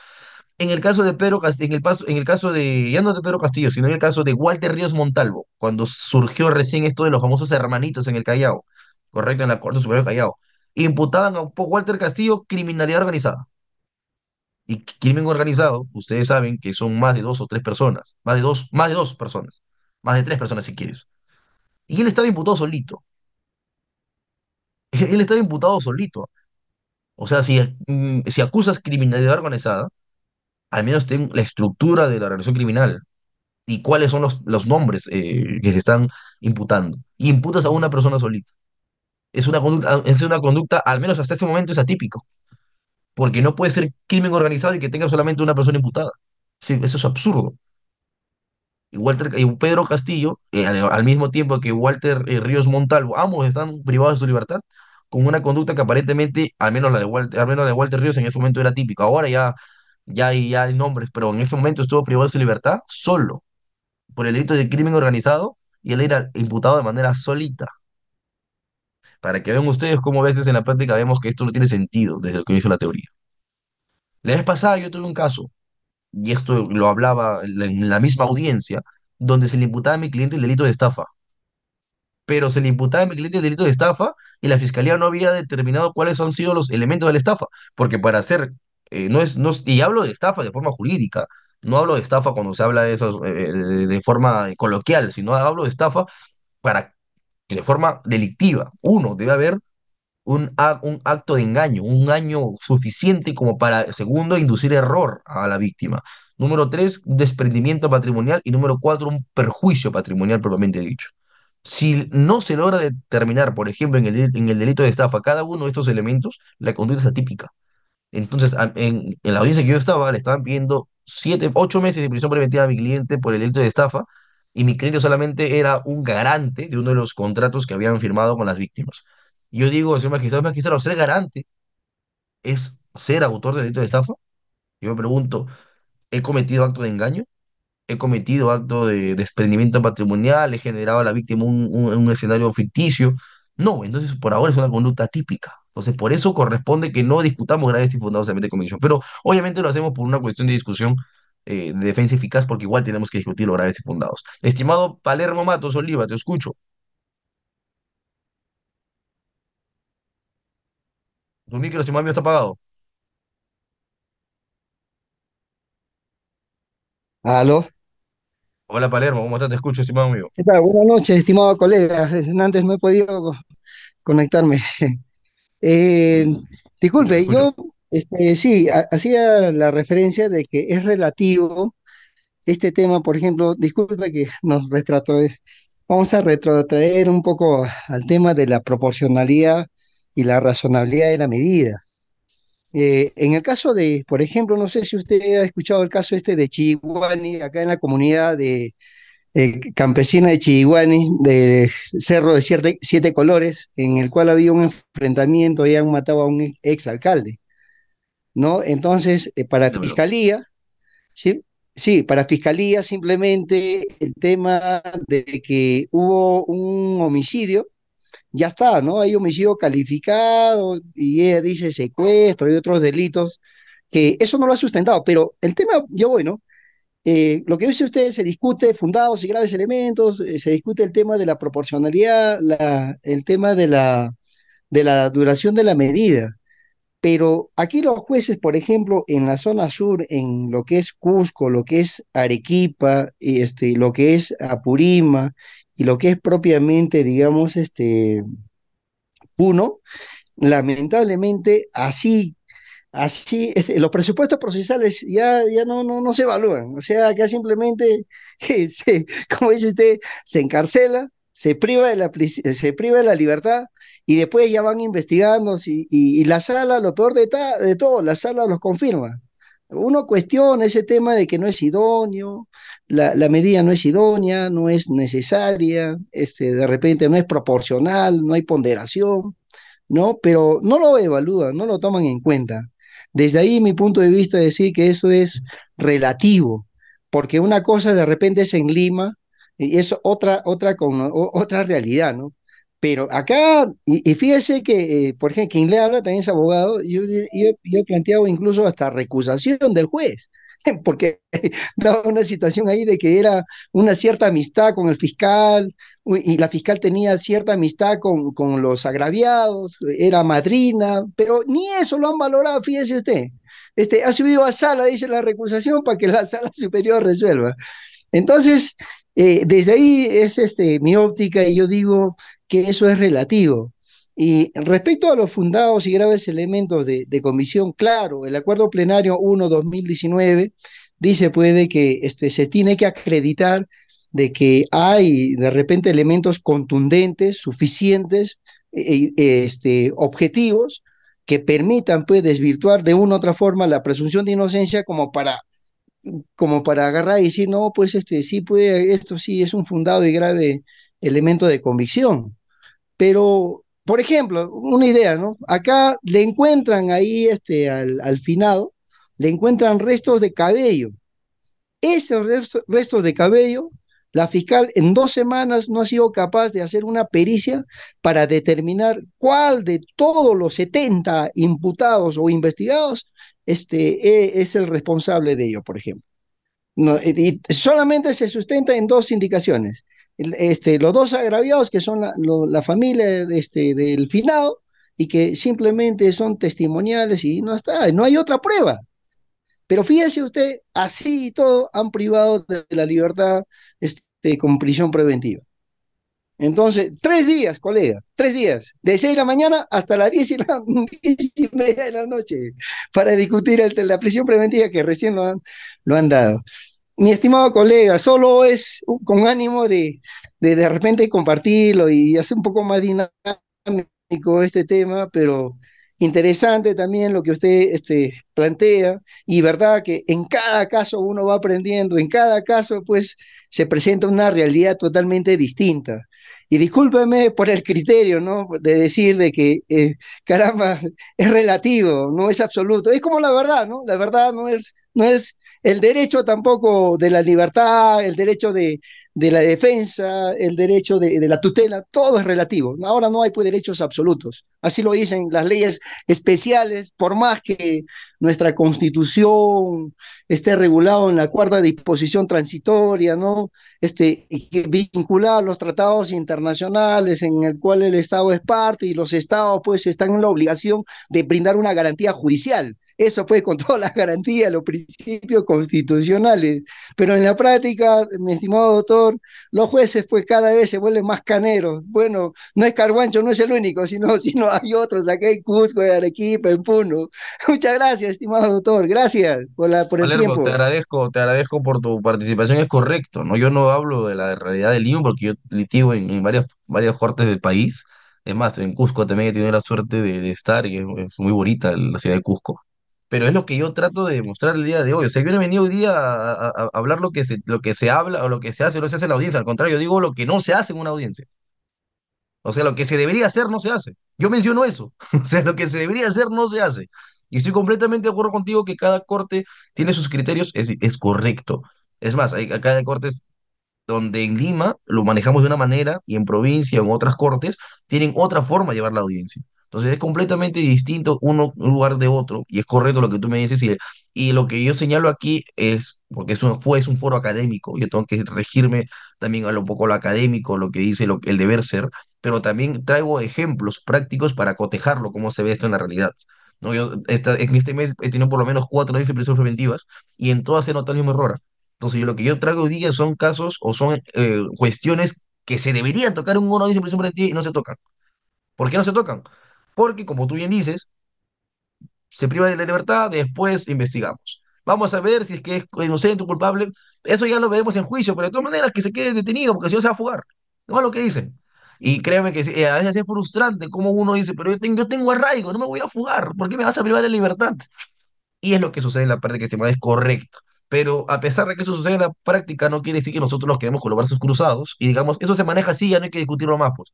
En el caso de Pedro Castillo, en el, paso, en el caso de, ya no de Pedro Castillo, sino en el caso de Walter Ríos Montalvo, cuando surgió recién esto de los famosos hermanitos en el Callao, correcto, en la Corte Superior del Callao, imputaban a Walter Castillo criminalidad organizada. Y crimen organizado, ustedes saben que son más de dos o tres personas, más de dos, más de dos personas. Más de tres personas si quieres. Y él estaba imputado solito. Él estaba imputado solito. O sea, si, si acusas criminalidad organizada, al menos ten la estructura de la organización criminal y cuáles son los, los nombres eh, que se están imputando. Y imputas a una persona solita. Es una conducta, es una conducta, al menos hasta ese momento, es atípico. Porque no puede ser crimen organizado y que tenga solamente una persona imputada. Sí, eso es absurdo. Walter, Pedro Castillo, eh, al, al mismo tiempo que Walter eh, Ríos Montalvo, ambos están privados de su libertad con una conducta que aparentemente, al menos la de Walter, al menos la de Walter Ríos en ese momento era típica. Ahora ya, ya, ya hay nombres, pero en ese momento estuvo privado de su libertad solo por el delito de crimen organizado y él era imputado de manera solita. Para que vean ustedes cómo a veces en la práctica vemos que esto no tiene sentido desde lo que hizo la teoría. La vez pasada yo tuve un caso, y esto lo hablaba en la misma audiencia, donde se le imputaba a mi cliente el delito de estafa. Pero se le imputaba a mi cliente el delito de estafa y la fiscalía no había determinado cuáles han sido los elementos de la estafa. Porque para hacer, eh, no es, no es, y hablo de estafa de forma jurídica, no hablo de estafa cuando se habla de eso eh, de forma coloquial, sino hablo de estafa para, de forma delictiva. Uno, debe haber Un, un acto de engaño, un engaño suficiente como para, segundo, inducir error a la víctima. Número tres, desprendimiento patrimonial. Y número cuatro, un perjuicio patrimonial propiamente dicho. Si no se logra determinar, por ejemplo, en el, en el delito de estafa, cada uno de estos elementos, la conducta es atípica. Entonces, en, en la audiencia que yo estaba, le estaban pidiendo siete, ocho meses de prisión preventiva a mi cliente por el delito de estafa, y mi cliente solamente era un garante de uno de los contratos que habían firmado con las víctimas. Yo digo, señor magistrado, magistrado, ¿ser garante es ser autor de delito de estafa? Yo me pregunto, ¿he cometido acto de engaño? ¿He cometido acto de desprendimiento patrimonial? ¿He generado a la víctima un, un, un escenario ficticio? No, entonces por ahora es una conducta típica. Entonces por eso corresponde que no discutamos graves y fundados de convicción. Pero obviamente lo hacemos por una cuestión de discusión eh, de defensa eficaz, porque igual tenemos que discutir los graves y fundados. Estimado Palermo Matos Oliva, te escucho. Tu micro, estimado mío, está apagado. Aló. Hola, Palermo, ¿cómo estás? Te escucho, estimado mío. ¿Qué tal? Buenas noches, estimado colega. Antes no he podido conectarme. Eh, disculpe, yo este, sí, ha hacía la referencia de que es relativo este tema, por ejemplo, disculpe que nos retrato. Vamos a retrotraer un poco al tema de la proporcionalidad y la razonabilidad de la medida. Eh, en el caso de, por ejemplo, no sé si usted ha escuchado el caso este de Chiguani, acá en la comunidad de, eh, campesina de Chiguani, de Cerro de Siete, Siete Colores, en el cual había un enfrentamiento y han matado a un exalcalde, ¿no? Entonces, eh, para no, fiscalía, ¿sí? Sí, para fiscalía simplemente el tema de que hubo un homicidio, ya está, ¿no? Hay homicidio calificado y ella dice secuestro y otros delitos, que eso no lo ha sustentado, pero el tema, yo voy, ¿no? Eh, lo que dice usted se discute fundados y graves elementos, eh, se discute el tema de la proporcionalidad, la, el tema de la, de la duración de la medida, pero aquí los jueces, por ejemplo, en la zona sur, en lo que es Cusco, lo que es Arequipa, este, lo que es Apurímac, y lo que es propiamente, digamos, este Puno, lamentablemente así Así, este, los presupuestos procesales ya, ya no, no, no se evalúan, o sea, acá simplemente, se, como dice usted, se encarcela, se priva de la, se priva de la libertad y después ya van investigando y, y, y la sala, lo peor de, ta, de todo, la sala los confirma. Uno cuestiona ese tema de que no es idóneo, la, la medida no es idónea, no es necesaria, este, de repente no es proporcional, no hay ponderación, ¿no? Pero no lo evalúan, no lo toman en cuenta. Desde ahí mi punto de vista es decir que eso es relativo, porque una cosa de repente es en Lima y es otra, otra, con, o, otra realidad, ¿no? Pero acá, y, y fíjese que, eh, por ejemplo, quien le habla también es abogado, yo, yo, yo he planteado incluso hasta recusación del juez, porque daba una situación ahí de que era una cierta amistad con el fiscal, y la fiscal tenía cierta amistad con, con los agraviados, era madrina, pero ni eso lo han valorado, fíjese usted. Este, ha subido a sala, dice la recusación, para que la sala superior resuelva. Entonces, eh, desde ahí es este, mi óptica, y yo digo que eso es relativo. Y respecto a los fundados y graves elementos de, de comisión, claro, el acuerdo plenario uno barra dos mil diecinueve dice puede que este, se tiene que acreditar de que hay de repente elementos contundentes, suficientes, eh, este, objetivos, que permitan pues, desvirtuar de una u otra forma la presunción de inocencia como para, como para agarrar y decir, no, pues este, sí puede, esto sí es un fundado y grave elemento de convicción. Pero, por ejemplo, una idea, ¿no? Acá le encuentran ahí este, al, al finado, le encuentran restos de cabello. Esos restos, restos de cabello, la fiscal en dos semanas no ha sido capaz de hacer una pericia para determinar cuál de todos los setenta imputados o investigados este, es el responsable de ello, por ejemplo. No, y solamente se sustenta en dos indicaciones. Este, los dos agraviados, que son la, lo, la familia de este, del finado, y que simplemente son testimoniales y no está, no hay otra prueba. Pero fíjese usted, así y todo han privado de la libertad este, con prisión preventiva. Entonces, tres días, colega, tres días, de seis de la mañana hasta las diez y, la, diez y media de la noche, para discutir el, la prisión preventiva que recién lo han, lo han dado. Mi estimado colega, solo es con ánimo de de, de repente compartirlo y hacer un poco más dinámico este tema, pero interesante también lo que usted este, plantea, y verdad que en cada caso uno va aprendiendo, en cada caso pues se presenta una realidad totalmente distinta. Y discúlpeme por el criterio, ¿no? De decir de que, eh, caramba, es relativo, no es absoluto. Es como la verdad, ¿no? La verdad no es, no es el derecho tampoco de la libertad, el derecho de, de la defensa, el derecho de, de la tutela, todo es relativo. Ahora no hay pues, derechos absolutos. Así lo dicen las leyes especiales, por más que nuestra Constitución esté regulado en la cuarta disposición transitoria, ¿no? Este, vinculada a los tratados internacionales en el cual el Estado es parte, y los Estados pues están en la obligación de brindar una garantía judicial, eso pues con todas las garantías, los principios constitucionales. Pero en la práctica, mi estimado doctor, los jueces pues cada vez se vuelven más caneros. Bueno, no es Carhuancho, no es el único, sino, sino hay otros acá en Cusco, en Arequipa, en Puno. Muchas gracias, estimado doctor, gracias por, la, por el Valergo, tiempo. Te agradezco, te agradezco por tu participación, es correcto, ¿no? Yo no hablo de la realidad del Lima porque yo litigo en, en varias, varias cortes del país. Es más, en Cusco también he tenido la suerte de, de estar, y es, es muy bonita la ciudad de Cusco. Pero es lo que yo trato de mostrar el día de hoy. O sea, yo no he venido hoy día a, a, a hablar lo que, se, lo que se habla o lo que se hace o no se hace en la audiencia. Al contrario, yo digo lo que no se hace en una audiencia. O sea, lo que se debería hacer no se hace. Yo menciono eso. O sea, lo que se debería hacer no se hace. Y estoy completamente de acuerdo contigo que cada corte tiene sus criterios, es, es correcto. Es más, hay, acá hay cortes donde en Lima lo manejamos de una manera y en provincia o en otras cortes tienen otra forma de llevar la audiencia. Entonces es completamente distinto uno un lugar de otro, y es correcto lo que tú me dices, y, y lo que yo señalo aquí es, porque es un, fue, es un foro académico, yo tengo que regirme también a lo, un poco a lo académico, lo que dice lo, el deber ser, pero también traigo ejemplos prácticos para cotejarlo, cómo se ve esto en la realidad. ¿No? Yo esta, en este mes he tenido por lo menos cuatro leyes de prisión preventivas, y en todas se nota el mismo error. Entonces, yo, lo que yo traigo hoy día son casos o son eh, cuestiones que se deberían tocar en una audiencia de prisión preventiva y no se tocan. ¿Por qué no se tocan? Porque, como tú bien dices, se priva de la libertad, después investigamos. Vamos a ver si es que es inocente o culpable. Eso ya lo veremos en juicio, pero de todas maneras que se quede detenido, porque si no se va a fugar. No es lo que dicen. Y créeme que eh, a veces es frustrante como uno dice, pero yo tengo, yo tengo arraigo, no me voy a fugar, ¿por qué me vas a privar de libertad? Y es lo que sucede en la parte que se llama es correcto. Pero a pesar de que eso sucede en la práctica, no quiere decir que nosotros nos quedemos con los brazos cruzados y digamos, eso se maneja así, ya no hay que discutirlo más, pues.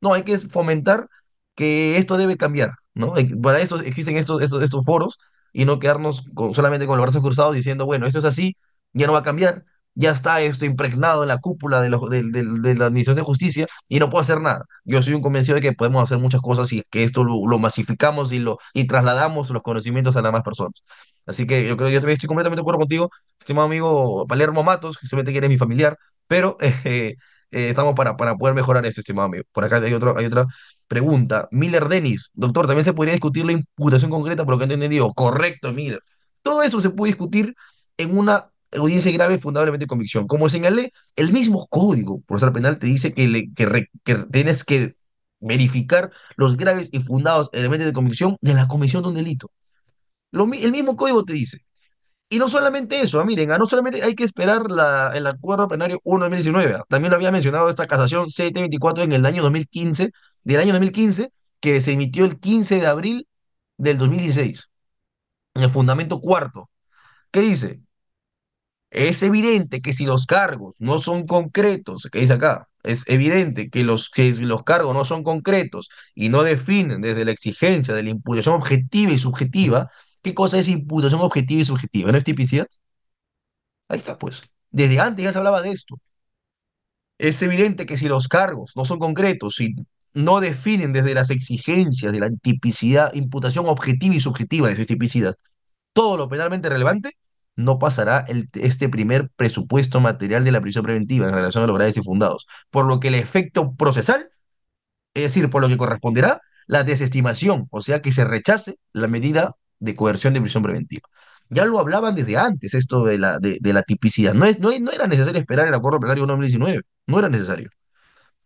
No, hay que fomentar que esto debe cambiar, ¿no? Para eso existen estos, estos, estos foros y no quedarnos con, solamente con los brazos cruzados diciendo, bueno, esto es así, ya no va a cambiar, ya está esto impregnado en la cúpula de, lo, de, de, de la Administración de Justicia y no puedo hacer nada. Yo soy un convencido de que podemos hacer muchas cosas y que esto lo, lo masificamos y, lo, y trasladamos los conocimientos a las más personas. Así que yo creo que yo también estoy completamente de acuerdo contigo, estimado amigo Palermo Matos, que solamente eres mi familiar, pero eh, eh, estamos para, para poder mejorar eso, estimado amigo. Por acá hay, otro, hay otra pregunta. Miller Denis, doctor, también se podría discutir la imputación concreta, por lo que he entendido. Correcto, Miller. Todo eso se puede discutir en una audiencia grave fundamentalmente convicción. Como señalé, el mismo Código Procesal Penal te dice que, le, que, re, que tienes que verificar los graves y fundados elementos de convicción de la comisión de un delito. Lo, el mismo Código te dice. Y no solamente eso, ah, miren, ah, no solamente hay que esperar la, el acuerdo plenario uno de dos mil diecinueve, ah, también lo había mencionado esta casación siete veinticuatro en el año dos mil quince, del año dos mil quince, que se emitió el quince de abril del dos mil dieciséis, en el fundamento cuarto, que dice: es evidente que si los cargos no son concretos, que dice acá, es evidente que los, que los cargos no son concretos y no definen desde la exigencia de la imputación objetiva y subjetiva. ¿Qué cosa es imputación objetiva y subjetiva? ¿No es tipicidad? Ahí está, pues. Desde antes ya se hablaba de esto. Es evidente que si los cargos no son concretos y no definen desde las exigencias de la tipicidad, imputación objetiva y subjetiva de su tipicidad, todo lo penalmente relevante, no pasará el, este primer presupuesto material de la prisión preventiva en relación a los graves y fundados, por lo que el efecto procesal, es decir, por lo que corresponderá la desestimación, o sea que se rechace la medida de coerción de prisión preventiva. Ya lo hablaban desde antes esto de la, de, de la tipicidad, no, es, no, no era necesario esperar el acuerdo plenario uno de dos mil diecinueve, no era necesario.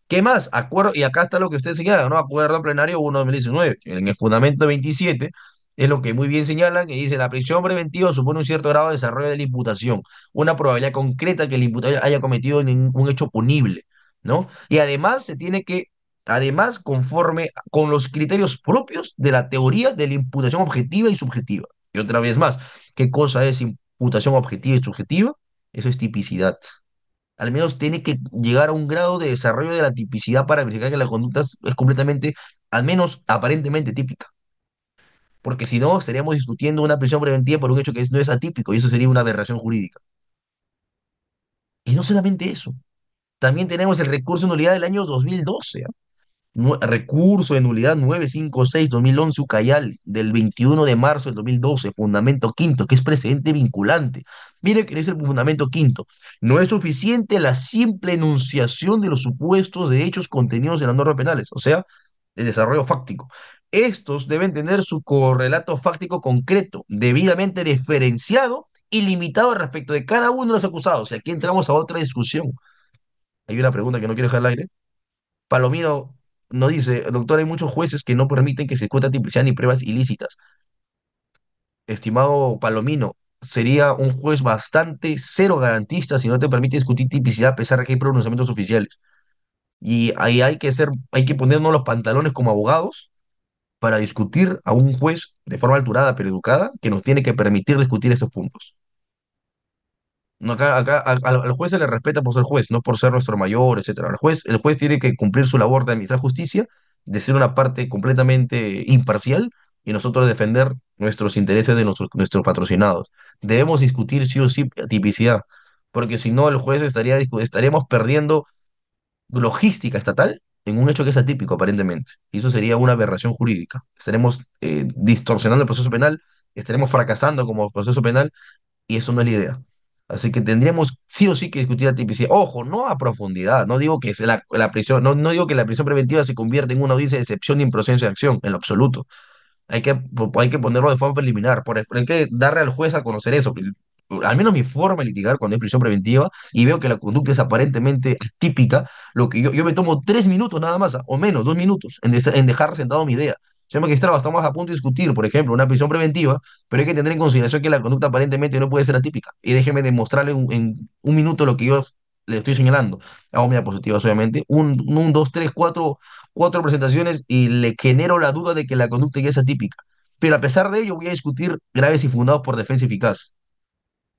¿Qué más? Acuerdo, y acá está lo que usted señala, ¿no? Acuerdo plenario uno de dos mil diecinueve, en el fundamento veintisiete, es lo que muy bien señalan, que dice: la prisión preventiva supone un cierto grado de desarrollo de la imputación, una probabilidad concreta que el imputado haya cometido un hecho punible, ¿no? Y además se tiene que, además conforme con los criterios propios de la teoría de la imputación objetiva y subjetiva. Y otra vez más, ¿qué cosa es imputación objetiva y subjetiva? Eso es tipicidad. Al menos tiene que llegar a un grado de desarrollo de la tipicidad para verificar que la conducta es completamente, al menos aparentemente, típica. Porque si no, estaríamos discutiendo una prisión preventiva por un hecho que no es atípico, y eso sería una aberración jurídica. Y no solamente eso, también tenemos el recurso de nulidad del año dos mil doce, ¿eh? No, recurso de nulidad nueve cinco seis guion dos mil once Ucayal, del veintiuno de marzo del dos mil doce, fundamento quinto, que es precedente vinculante. Mire que es el fundamento quinto: no es suficiente la simple enunciación de los supuestos de hechos contenidos en las normas penales, o sea, el desarrollo fáctico. Estos deben tener su correlato fáctico concreto, debidamente diferenciado y limitado respecto de cada uno de los acusados. Y aquí entramos a otra discusión. Hay una pregunta que no quiero dejar al aire. Palomino nos dice: doctor, hay muchos jueces que no permiten que se discuta tipicidad ni pruebas ilícitas. Estimado Palomino, sería un juez bastante cero garantista si no te permite discutir tipicidad a pesar de que hay pronunciamientos oficiales. Y ahí hay que ser, hay que ponernos los pantalones como abogados para discutir a un juez de forma alturada pero educada, que nos tiene que permitir discutir estos puntos. No, acá, acá al, al juez se le respeta por ser juez, no por ser nuestro mayor, etcétera. El juez, el juez tiene que cumplir su labor de administrar justicia, de ser una parte completamente imparcial, y nosotros defender nuestros intereses de nuestro, nuestros patrocinados. Debemos discutir sí o sí tipicidad, porque si no el juez estaría, estaríamos perdiendo logística estatal en un hecho que es atípico aparentemente, y eso sería una aberración jurídica. Estaremos eh, distorsionando el proceso penal, estaremos fracasando como proceso penal, y eso no es la idea. Así que tendríamos sí o sí que discutir la tipicidad. Ojo, no a profundidad, no digo que la, la prisión, no, no digo que la prisión preventiva se convierta en una audiencia de excepción ni en proceso de acción, en lo absoluto. Hay que, hay que ponerlo de forma preliminar, por, hay que darle al juez a conocer eso. Al menos mi forma de litigar cuando hay prisión preventiva y veo que la conducta es aparentemente típica, lo que yo, yo me tomo tres minutos nada más, o menos, dos minutos, en, de, en dejar sentado mi idea. Señor magistrado, estamos a punto de discutir, por ejemplo, una prisión preventiva, pero hay que tener en consideración que la conducta aparentemente no puede ser atípica. Y déjeme demostrarle en, en un minuto lo que yo le estoy señalando. Hago mi diapositiva, obviamente. Un, un, dos, tres, cuatro, cuatro presentaciones y le genero la duda de que la conducta ya es atípica. Pero a pesar de ello voy a discutir graves y fundados por defensa eficaz.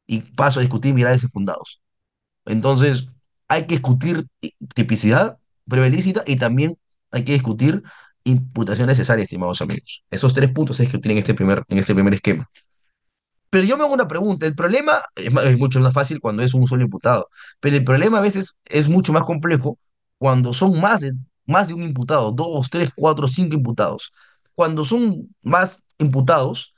Y paso a discutir graves y fundados. Entonces, hay que discutir tipicidad previa ilícita y también hay que discutir imputación necesaria, estimados amigos. Esos tres puntos es que tienen este primer, en este primer esquema. Pero yo me hago una pregunta. El problema es, es mucho más fácil cuando es un solo imputado, pero el problema a veces es mucho más complejo cuando son más de, más de un imputado, dos, tres, cuatro, cinco imputados. Cuando son más imputados,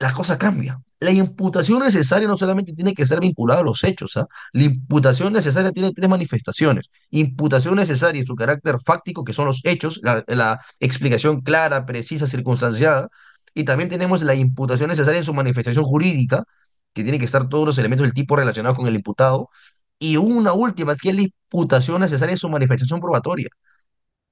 las cosas cambian. La imputación necesaria no solamente tiene que ser vinculada a los hechos, ¿eh? La imputación necesaria tiene tres manifestaciones. Imputación necesaria y su carácter fáctico, que son los hechos, la, la explicación clara, precisa, circunstanciada. Y también tenemos la imputación necesaria en su manifestación jurídica, que tiene que estar todos los elementos del tipo relacionados con el imputado. Y una última, que es la imputación necesaria en su manifestación probatoria.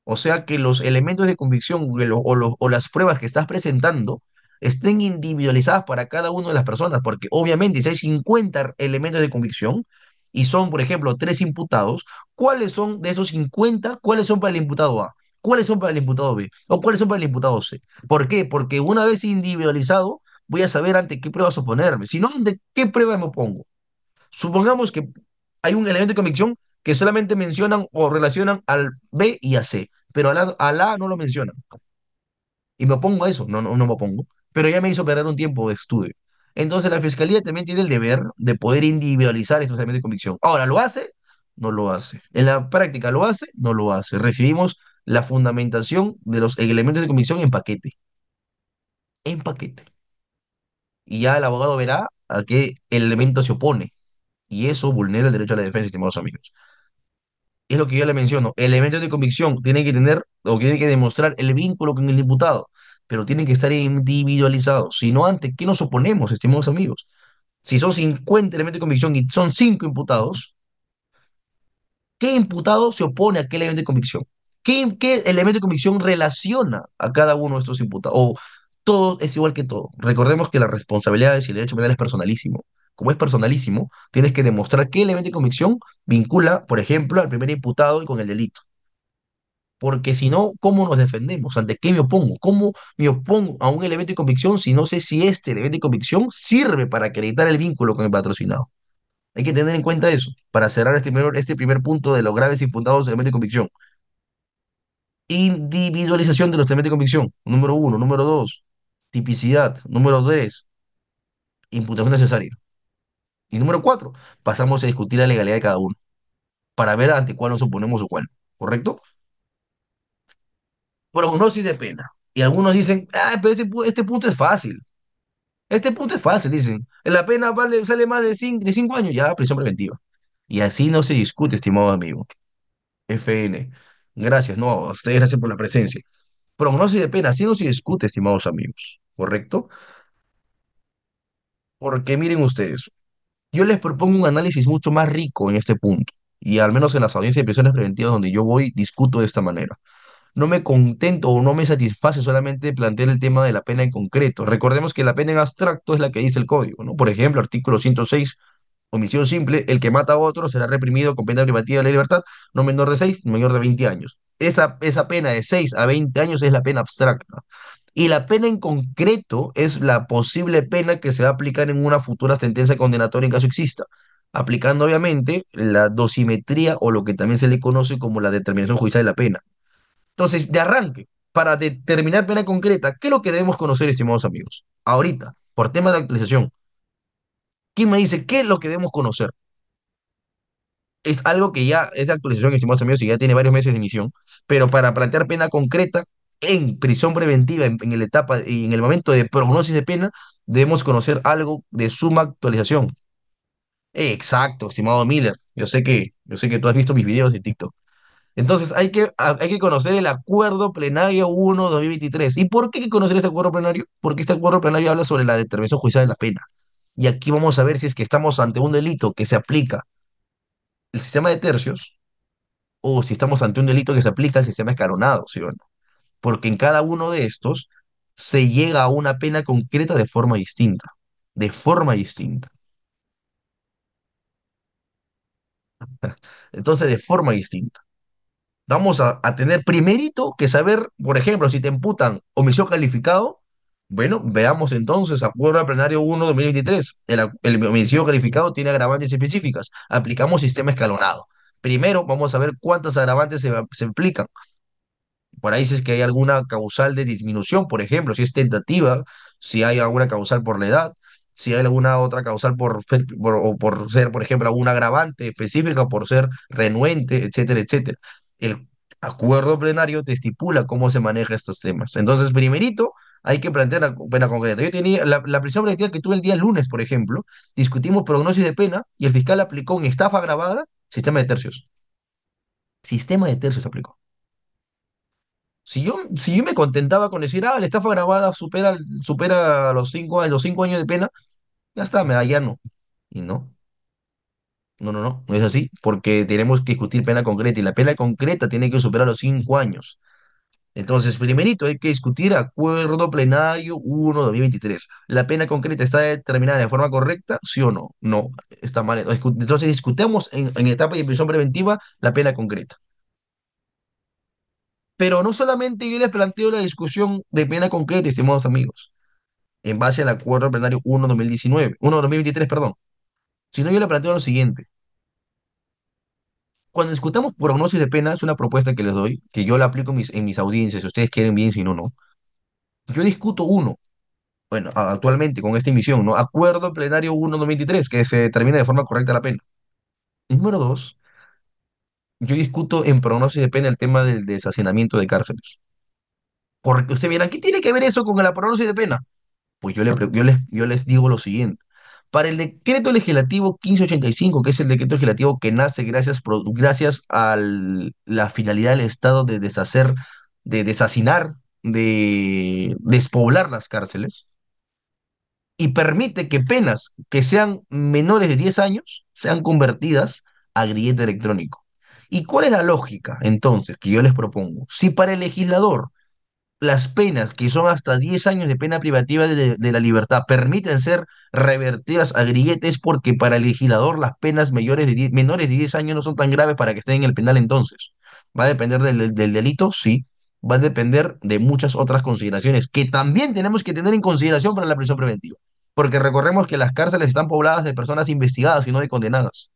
O sea, que los elementos de convicción o, los, o las pruebas que estás presentando estén individualizadas para cada una de las personas, porque obviamente si hay cincuenta elementos de convicción y son, por ejemplo, tres imputados, ¿cuáles son de esos cincuenta? ¿Cuáles son para el imputado A? ¿Cuáles son para el imputado B? ¿O cuáles son para el imputado C? ¿Por qué? Porque una vez individualizado, voy a saber ante qué pruebas oponerme, si no, ante qué pruebas me opongo. Supongamos que hay un elemento de convicción que solamente mencionan o relacionan al B y a C, pero al A, al A no lo mencionan. ¿Y me opongo a eso? No, no, no me opongo. Pero ya me hizo perder un tiempo de estudio. Entonces la Fiscalía también tiene el deber de poder individualizar estos elementos de convicción. Ahora, ¿lo hace? No lo hace. En la práctica, ¿lo hace? No lo hace. Recibimos la fundamentación de los elementos de convicción en paquete. En paquete. Y ya el abogado verá a qué elemento se opone. Y eso vulnera el derecho a la defensa, estimados amigos. Es lo que yo le menciono. Elementos de convicción tienen que tener o tienen que demostrar el vínculo con el diputado, pero tienen que estar individualizados. Si no, ¿ante qué nos oponemos, estimados amigos? Si son cincuenta elementos de convicción y son cinco imputados, ¿qué imputado se opone a qué elemento de convicción? ¿Qué, qué elemento de convicción relaciona a cada uno de estos imputados? O todo es igual que todo. Recordemos que las responsabilidades y el derecho penal es personalísimo. Como es personalísimo, tienes que demostrar qué elemento de convicción vincula, por ejemplo, al primer imputado y con el delito. Porque si no, ¿cómo nos defendemos? ¿Ante qué me opongo? ¿Cómo me opongo a un elemento de convicción si no sé si este elemento de convicción sirve para acreditar el vínculo con el patrocinado? Hay que tener en cuenta eso para cerrar este primer, este primer punto de los graves y fundados elementos de convicción. Individualización de los elementos de convicción, número uno. Número dos, tipicidad. Número tres, imputación necesaria. Y número cuatro, pasamos a discutir la legalidad de cada uno para ver ante cuál nos oponemos o cuál, ¿correcto? Prognosis de pena. Y algunos dicen, ah, pero este, este punto es fácil. Este punto es fácil, dicen. La pena vale, sale más de cinco años, ya prisión preventiva. Y así no se discute, estimado amigo. F N. Gracias, no, a ustedes gracias por la presencia. Prognosis de pena, así no se discute, estimados amigos. ¿Correcto? Porque miren ustedes, yo les propongo un análisis mucho más rico en este punto. Y al menos en las audiencias de prisiones preventivas donde yo voy, discuto de esta manera. No me contento o no me satisface solamente plantear el tema de la pena en concreto. Recordemos que la pena en abstracto es la que dice el código, ¿no? Por ejemplo, artículo ciento seis, homicidio simple, el que mata a otro será reprimido con pena privativa de la libertad, no menor de seis, mayor de veinte años. Esa, esa pena de seis a veinte años es la pena abstracta. Y la pena en concreto es la posible pena que se va a aplicar en una futura sentencia condenatoria en caso exista, aplicando obviamente la dosimetría o lo que también se le conoce como la determinación judicial de la pena. Entonces, de arranque, para determinar pena concreta, ¿qué es lo que debemos conocer, estimados amigos? Ahorita, por tema de actualización, ¿quién me dice qué es lo que debemos conocer? Es algo que ya es de actualización, estimados amigos, y ya tiene varios meses de emisión, pero para plantear pena concreta en prisión preventiva, en, en la etapa y en el momento de prognosis de pena, debemos conocer algo de suma actualización. Exacto, estimado Miller. Yo sé que, yo sé que tú has visto mis videos de TikTok. Entonces hay que, hay que conocer el acuerdo plenario uno dos mil veintitrés. ¿Y por qué hay que conocer este acuerdo plenario? Porque este acuerdo plenario habla sobre la determinación judicial de la pena. Y aquí vamos a ver si es que estamos ante un delito que se aplica el sistema de tercios o si estamos ante un delito que se aplica el sistema escalonado, ¿sí o no? porque en cada uno de estos se llega a una pena concreta de forma distinta, de forma distinta. Entonces, de forma distinta. Vamos a, a tener primerito que saber, por ejemplo, si te imputan omisión calificado, bueno, veamos entonces acuerdo plenario uno dos mil veintitrés. El, el homicidio calificado tiene agravantes específicas. Aplicamos sistema escalonado. Primero vamos a ver cuántas agravantes se, se implican. Por ahí si es que hay alguna causal de disminución, por ejemplo, si es tentativa, si hay alguna causal por la edad, si hay alguna otra causal por, por, o por ser, por ejemplo, algún agravante específica, por ser renuente, etcétera, etcétera. El acuerdo plenario te estipula cómo se maneja estos temas. Entonces, primerito, hay que plantear la pena concreta. Yo tenía la, la prisión preventiva que tuve el día lunes, por ejemplo, discutimos prognosis de pena y el fiscal aplicó en estafa agravada sistema de tercios. Sistema de tercios aplicó. Si yo, si yo me contentaba con decir, ah, la estafa agravada supera, supera los, cinco, los cinco años de pena, ya está, me allano. Y no. No, no, no, no es así, porque tenemos que discutir pena concreta y la pena concreta tiene que superar los cinco años. Entonces, primerito, hay que discutir acuerdo plenario uno dos mil veintitrés. ¿La pena concreta está determinada de forma correcta? ¿Sí o no? No, está mal. Entonces, discutamos en, en etapa de prisión preventiva la pena concreta. Pero no solamente yo les planteo la discusión de pena concreta, estimados amigos, en base al acuerdo plenario uno dos mil veintitrés, perdón, sino yo les planteo lo siguiente. Cuando discutamos prognosis de pena, es una propuesta que les doy, que yo la aplico en mis, en mis audiencias, si ustedes quieren bien, si no, no. Yo discuto uno, bueno, actualmente con esta emisión, ¿no? Acuerdo plenario uno dos mil veintitrés, que se determina de forma correcta la pena. Y número dos, yo discuto en prognosis de pena el tema del deshacinamiento de cárceles. Porque ustedes dirán, ¿qué tiene que ver eso con la prognosis de pena? Pues yo les, yo les, yo les digo lo siguiente. Para el decreto legislativo quince ochenta y cinco, que es el decreto legislativo que nace gracias, gracias a la finalidad del Estado de deshacer, de deshacinar, de despoblar las cárceles, y permite que penas que sean menores de diez años sean convertidas a grillete electrónico. ¿Y cuál es la lógica, entonces, que yo les propongo? Si para el legislador las penas que son hasta diez años de pena privativa de, de la libertad permiten ser revertidas a grilletes, porque para el legislador las penas mayores de diez, menores de diez años no son tan graves para que estén en el penal. Entonces, ¿va a depender del, del delito? Sí, va a depender de muchas otras consideraciones que también tenemos que tener en consideración para la prisión preventiva, porque recordemos que las cárceles están pobladas de personas investigadas y no de condenadas.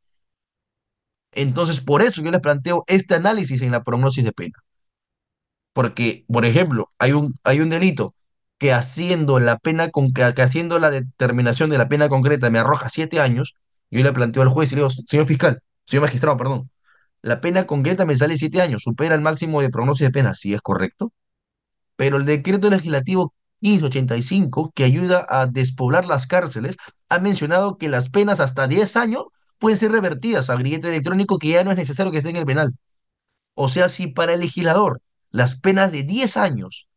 Entonces, por eso yo les planteo este análisis en la prognosis de pena. Porque, por ejemplo, hay un, hay un delito que haciendo la pena con, que haciendo la determinación de la pena concreta me arroja siete años, yo le planteo al juez y le digo, señor fiscal, señor magistrado, perdón, la pena concreta me sale siete años, supera el máximo de prognosis de pena, sí es correcto, pero el decreto legislativo quince ochenta y cinco, que ayuda a despoblar las cárceles, ha mencionado que las penas hasta diez años pueden ser revertidas a grillete electrónico, que ya no es necesario que esté en el penal. O sea, si para el legislador las penas de diez años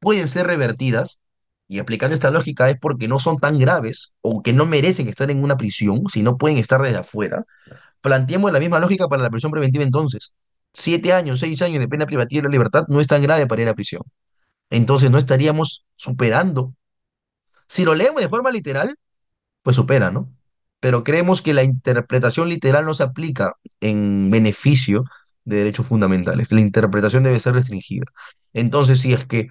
pueden ser revertidas, y aplicando esta lógica es porque no son tan graves o que no merecen estar en una prisión, si no pueden estar desde afuera, planteemos la misma lógica para la prisión preventiva entonces. Siete años, seis años de pena privativa de la libertad no es tan grave para ir a prisión. Entonces no estaríamos superando. Si lo leemos de forma literal, pues supera, ¿no? Pero creemos que la interpretación literal no se aplica en beneficio de derechos fundamentales. La interpretación debe ser restringida. Entonces, si es que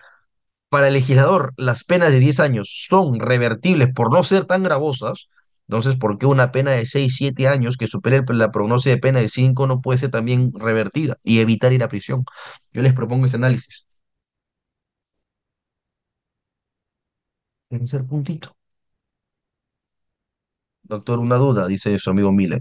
para el legislador las penas de diez años son revertibles por no ser tan gravosas, entonces, ¿por qué una pena de seis, siete años que supere la prognosis de pena de cinco no puede ser también revertida y evitar ir a prisión? Yo les propongo este análisis. Tercer puntito. Doctor, una duda, dice su amigo Miller.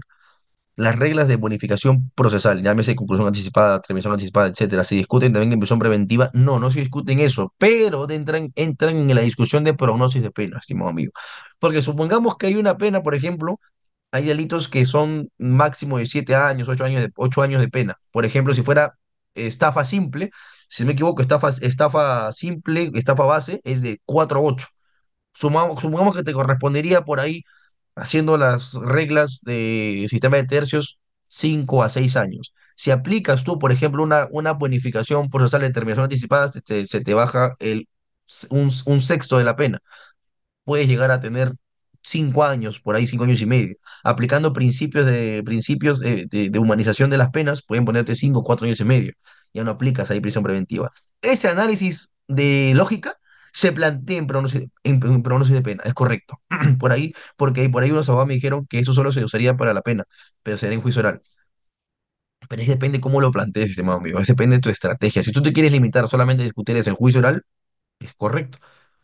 Las reglas de bonificación procesal, llámese conclusión anticipada, terminación anticipada, etcétera, ¿se discuten también en prisión preventiva? No, no se discuten eso, pero entran, entran en la discusión de prognosis de pena, estimado amigo. Porque supongamos que hay una pena, por ejemplo, hay delitos que son máximo de siete años, ocho años de, ocho años de pena. Por ejemplo, si fuera estafa simple, si me equivoco, estafa, estafa simple, estafa base, es de cuatro a ocho. Sumamos, supongamos que te correspondería por ahí, haciendo las reglas de sistema de tercios, cinco a seis años. Si aplicas tú, por ejemplo, una, una bonificación procesal de terminación anticipada, se te, se te baja el, un, un sexto de la pena. Puedes llegar a tener cinco años, por ahí cinco años y medio. Aplicando principios de, principios de, de, de humanización de las penas, pueden ponerte cinco, cuatro años y medio. Ya no aplicas ahí prisión preventiva. Ese análisis de lógica se plantea en pronóstico, en, en pronóstico de pena, es correcto. Por ahí, porque por ahí unos abogados me dijeron que eso solo se usaría para la pena, pero sería en juicio oral. Pero ahí depende cómo lo plantees, estimado amigo, depende de tu estrategia. Si tú te quieres limitar solamente a discutir eso en juicio oral, es correcto.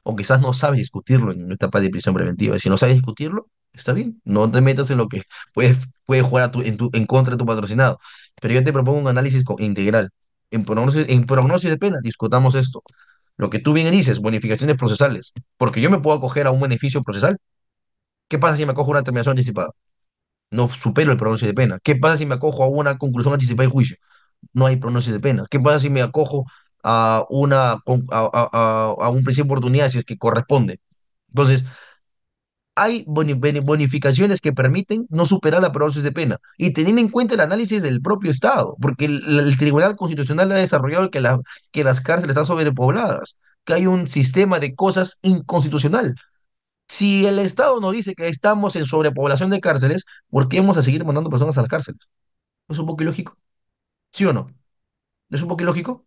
O quizás no sabes discutirlo en una etapa de prisión preventiva. Si no sabes discutirlo, está bien. No te metas en lo que puedes, puedes jugar a tu, en, tu, en contra de tu patrocinado. Pero yo te propongo un análisis integral. En pronóstico, en pronóstico de pena, discutamos esto. Lo que tú bien dices, bonificaciones procesales, porque yo me puedo acoger a un beneficio procesal. ¿Qué pasa si me acojo a una terminación anticipada? No supero el pronóstico de pena. ¿Qué pasa si me acojo a una conclusión anticipada de juicio? No hay pronóstico de pena. ¿Qué pasa si me acojo a, una, a, a, a, a un principio de oportunidad, si es que corresponde? Entonces, hay bonificaciones que permiten no superar la pronóstico de pena y teniendo en cuenta el análisis del propio Estado, porque el, el Tribunal Constitucional ha desarrollado que, la, que las cárceles están sobrepobladas, que hay un sistema de cosas inconstitucional. Si el Estado nos dice que estamos en sobrepoblación de cárceles, ¿por qué vamos a seguir mandando personas a las cárceles? ¿Es un poco ilógico? ¿Sí o no? ¿Es un poco ilógico?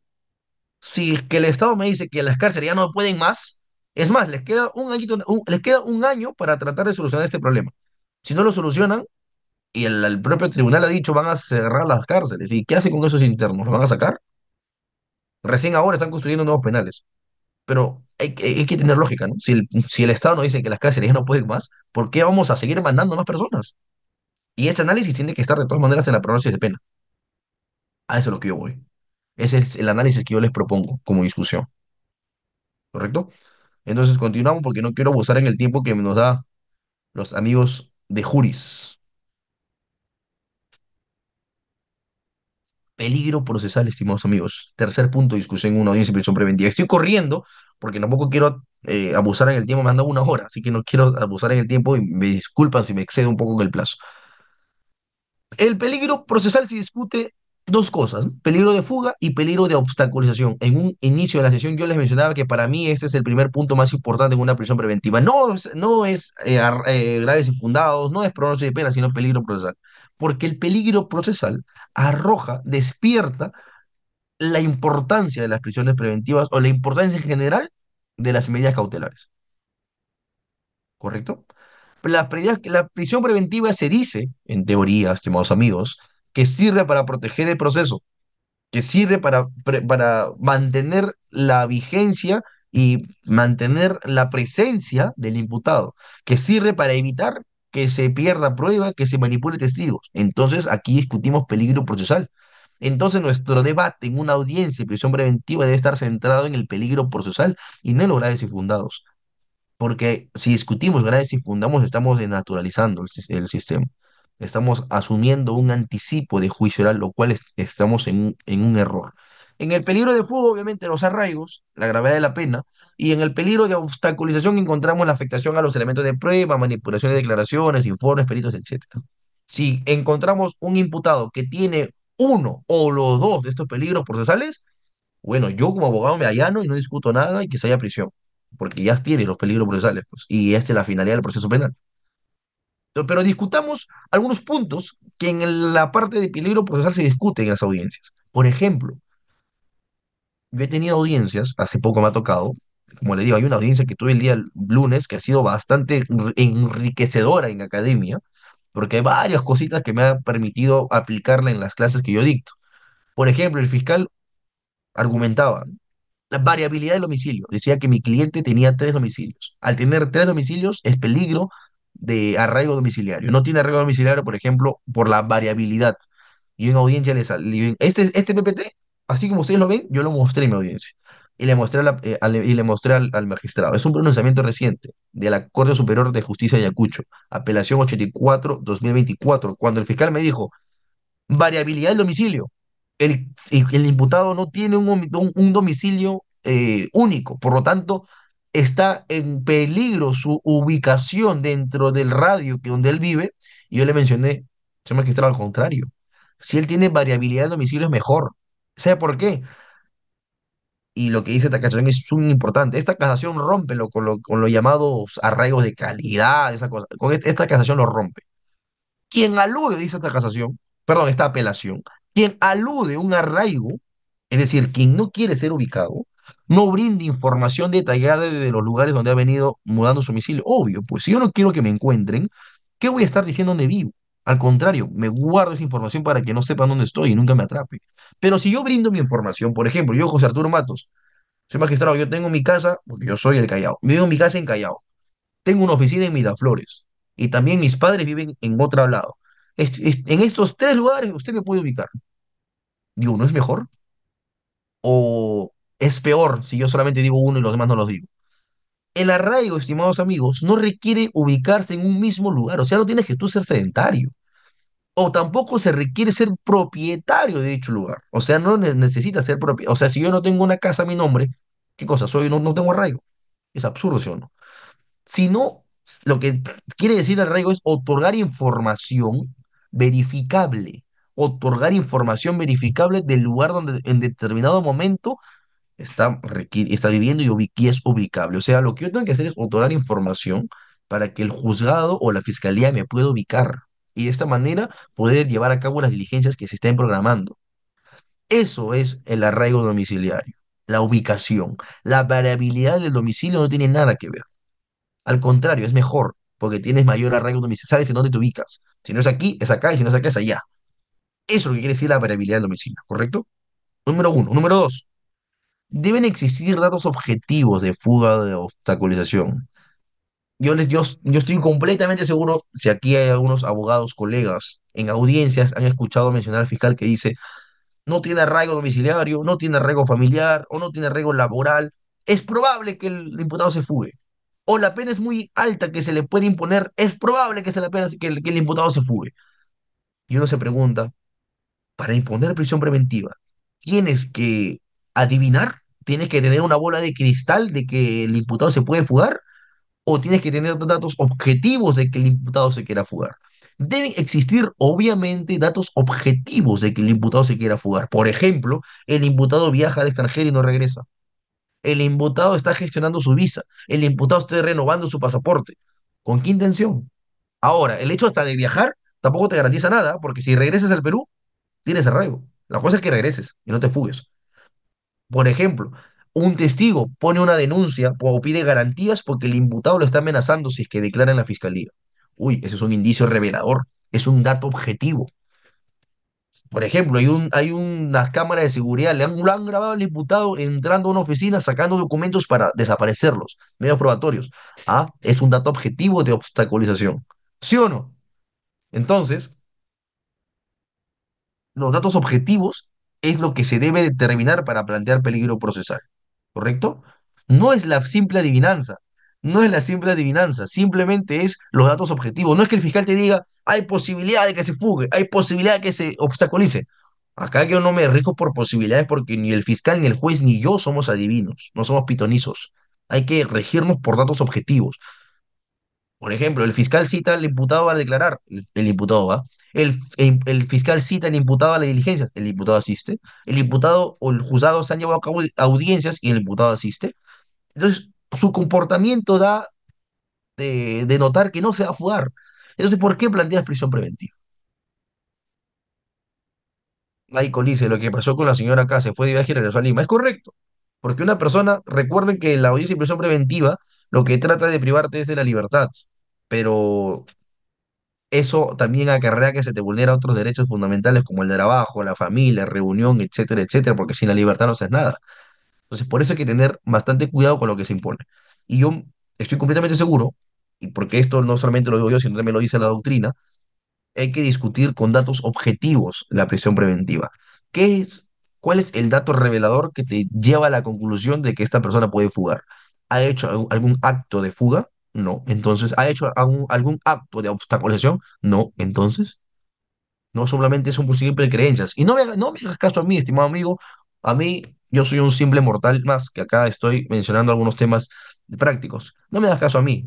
Si que el Estado me dice que las cárceles ya no pueden más, es más, les queda un añito, un, les queda un año para tratar de solucionar este problema. Si no lo solucionan, y el, el propio tribunal ha dicho, van a cerrar las cárceles. ¿Y qué hacen con esos internos? ¿Los van a sacar? Recién ahora están construyendo nuevos penales. Pero hay, hay, hay que tener lógica, ¿no? Si el, si el Estado nos dice que las cárceles ya no pueden más, ¿por qué vamos a seguir mandando más personas? Y ese análisis tiene que estar de todas maneras en la pronóstico de pena. A eso es lo que yo voy. Ese es el análisis que yo les propongo como discusión. ¿Correcto? Entonces continuamos porque no quiero abusar en el tiempo que nos da los amigos de Juris. Peligro procesal, estimados amigos. Tercer punto de discusión en una audiencia de prisión preventiva. Estoy corriendo porque tampoco quiero eh, abusar en el tiempo. Me han dado una hora, así que no quiero abusar en el tiempo y me disculpan si me excedo un poco en el plazo. El peligro procesal se discute dos cosas, ¿no? Peligro de fuga y peligro de obstaculización. En un inicio de la sesión yo les mencionaba que para mí este es el primer punto más importante en una prisión preventiva. No, no es eh, eh, graves infundados, no es pronóstico de pena, sino peligro procesal. Porque el peligro procesal arroja, despierta la importancia de las prisiones preventivas o la importancia en general de las medidas cautelares. ¿Correcto? La, la prisión preventiva se dice, en teoría, estimados amigos, que sirve para proteger el proceso, que sirve para, para mantener la vigencia y mantener la presencia del imputado, que sirve para evitar que se pierda prueba, que se manipule testigos. Entonces aquí discutimos peligro procesal. Entonces nuestro debate en una audiencia de prisión preventiva debe estar centrado en el peligro procesal y no en los graves infundados. Porque si discutimos graves infundados estamos desnaturalizando el, el sistema. Estamos asumiendo un anticipo de juicio oral, lo cual es, estamos en, en un error. En el peligro de fuga, obviamente, los arraigos, la gravedad de la pena, y en el peligro de obstaculización encontramos la afectación a los elementos de prueba, manipulación de declaraciones, informes, peritos, etcétera. Si encontramos un imputado que tiene uno o los dos de estos peligros procesales, bueno, yo como abogado me allano y no discuto nada y que se haya prisión, porque ya tiene los peligros procesales, pues, y esta es la finalidad del proceso penal. Pero discutamos algunos puntos que en la parte de peligro procesal se discuten en las audiencias. Por ejemplo, yo he tenido audiencias, hace poco me ha tocado, como le digo, hay una audiencia que tuve el día lunes que ha sido bastante enriquecedora en academia, porque hay varias cositas que me ha permitido aplicarla en las clases que yo dicto. Por ejemplo, el fiscal argumentaba la variabilidad del homicidio. Decía que mi cliente tenía tres domicilios. Al tener tres domicilios es peligro de arraigo domiciliario. No tiene arraigo domiciliario, por ejemplo, por la variabilidad. Y en audiencia le salió este, este P P T, así como ustedes lo ven, yo lo mostré en mi audiencia. Y le mostré, la, eh, al, y le mostré al, al magistrado. Es un pronunciamiento reciente de la Corte Superior de Justicia de Ayacucho, apelación ochenta y cuatro guion dos mil veinticuatro, cuando el fiscal me dijo, variabilidad del domicilio. El, el imputado no tiene un, un, un domicilio eh, único, por lo tanto, está en peligro su ubicación dentro del radio que donde él vive, y yo le mencioné, señor magistrado, al contrario, Si él tiene variabilidad de domicilio es mejor. ¿Sabe por qué? Y lo que dice esta casación es muy importante. Esta casación rompe lo, con, lo, con los llamados arraigos de calidad, esa cosa. Con este, esta casación lo rompe. Quien alude, dice esta casación, perdón, esta apelación, quien alude un arraigo, es decir, quien no quiere ser ubicado, no brinde información detallada de los lugares donde ha venido mudando su domicilio. Obvio, pues si yo no quiero que me encuentren, ¿qué voy a estar diciendo dónde vivo? Al contrario, me guardo esa información para que no sepan dónde estoy y nunca me atrape. Pero si yo brindo mi información, por ejemplo, yo, José Arturo Matos, soy magistrado, yo tengo mi casa, porque yo soy del Callao, vivo en mi casa en Callao, tengo una oficina en Miraflores, y también mis padres viven en otro lado. Est est en estos tres lugares usted me puede ubicar. Digo, ¿uno es mejor? ¿O es peor si yo solamente digo uno y los demás no los digo? El arraigo, estimados amigos, no requiere ubicarse en un mismo lugar. O sea, no tienes que tú ser sedentario. O tampoco se requiere ser propietario de dicho lugar. O sea, no necesitas ser propietario. O sea, si yo no tengo una casa a mi nombre, ¿qué cosa? Soy, no, no tengo arraigo. Es absurdo, ¿sí o no? Si no, lo que quiere decir arraigo es otorgar información verificable. Otorgar información verificable del lugar donde en determinado momento Está, está viviendo y, y es ubicable. O sea, lo que yo tengo que hacer es otorgar información para que el juzgado o la fiscalía me pueda ubicar y de esta manera poder llevar a cabo las diligencias que se estén programando. Eso es el arraigo domiciliario, la ubicación. La variabilidad del domicilio no tiene nada que ver. Al contrario, es mejor porque tienes mayor arraigo domiciliario. Sabes en dónde te ubicas. Si no es aquí, es acá, y si no es acá, es allá. Eso es lo que quiere decir la variabilidad del domicilio, ¿correcto? Número uno. Número dos. Deben existir datos objetivos de fuga de obstaculización. Yo, les, yo, yo estoy completamente seguro, si aquí hay algunos abogados, colegas, en audiencias han escuchado mencionar al fiscal que dice no tiene arraigo domiciliario, no tiene arraigo familiar o no tiene arraigo laboral, es probable que el imputado se fugue. O la pena es muy alta que se le puede imponer, es probable que, se la pena, que, el, que el imputado se fugue. Y uno se pregunta, para imponer prisión preventiva, ¿tienes que adivinar? ¿Tienes que tener una bola de cristal de que el imputado se puede fugar? ¿O tienes que tener datos objetivos de que el imputado se quiera fugar? Deben existir, obviamente, datos objetivos de que el imputado se quiera fugar. Por ejemplo, el imputado viaja al extranjero y no regresa. El imputado está gestionando su visa. El imputado está renovando su pasaporte. ¿Con qué intención? Ahora, el hecho hasta de viajar tampoco te garantiza nada, porque si regresas al Perú, tienes arraigo. La cosa es que regreses y no te fugues. Por ejemplo, un testigo pone una denuncia o pide garantías porque el imputado lo está amenazando si es que declara en la fiscalía. Uy, ese es un indicio revelador, es un dato objetivo. Por ejemplo, hay, un, hay una cámara de seguridad, le han, lo han grabado al imputado entrando a una oficina, sacando documentos para desaparecerlos, medios probatorios. Ah, es un dato objetivo de obstaculización. ¿Sí o no? Entonces, los datos objetivos es lo que se debe determinar para plantear peligro procesal, ¿correcto? No es la simple adivinanza, no es la simple adivinanza, simplemente es los datos objetivos. No es que el fiscal te diga, hay posibilidad de que se fugue, hay posibilidad de que se obstaculice. Acá yo no me rijo por posibilidades porque ni el fiscal, ni el juez, ni yo somos adivinos, no somos pitonizos. Hay que regirnos por datos objetivos. Por ejemplo, el fiscal cita al imputado a declarar, el, el imputado va, el, el, el fiscal cita al imputado a las diligencias, el imputado asiste, el imputado o el juzgado se han llevado a cabo audiencias y el imputado asiste. Entonces, su comportamiento da de, de notar que no se va a fugar. Entonces, ¿por qué planteas prisión preventiva? Ay, Colice, lo que pasó con la señora acá, se fue de viaje y regresó a Lima. Es correcto, porque una persona, recuerden que la audiencia de prisión preventiva lo que trata de privarte es de la libertad, pero eso también acarrea que se te vulnera otros derechos fundamentales como el de trabajo, la familia, reunión, etcétera, etcétera, porque sin la libertad no haces nada. Entonces, por eso hay que tener bastante cuidado con lo que se impone. Y yo estoy completamente seguro, y porque esto no solamente lo digo yo, sino también lo dice la doctrina, hay que discutir con datos objetivos la prisión preventiva. ¿Qué es, cuál es el dato revelador que te lleva a la conclusión de que esta persona puede fugar? ¿Ha hecho algún acto de fuga? No. Entonces, ¿ha hecho algún, algún acto de obstaculización? No. Entonces, no solamente son simples creencias. Y no me, no me hagas caso a mí, estimado amigo. A mí, yo soy un simple mortal más, que acá estoy mencionando algunos temas prácticos. No me das caso a mí.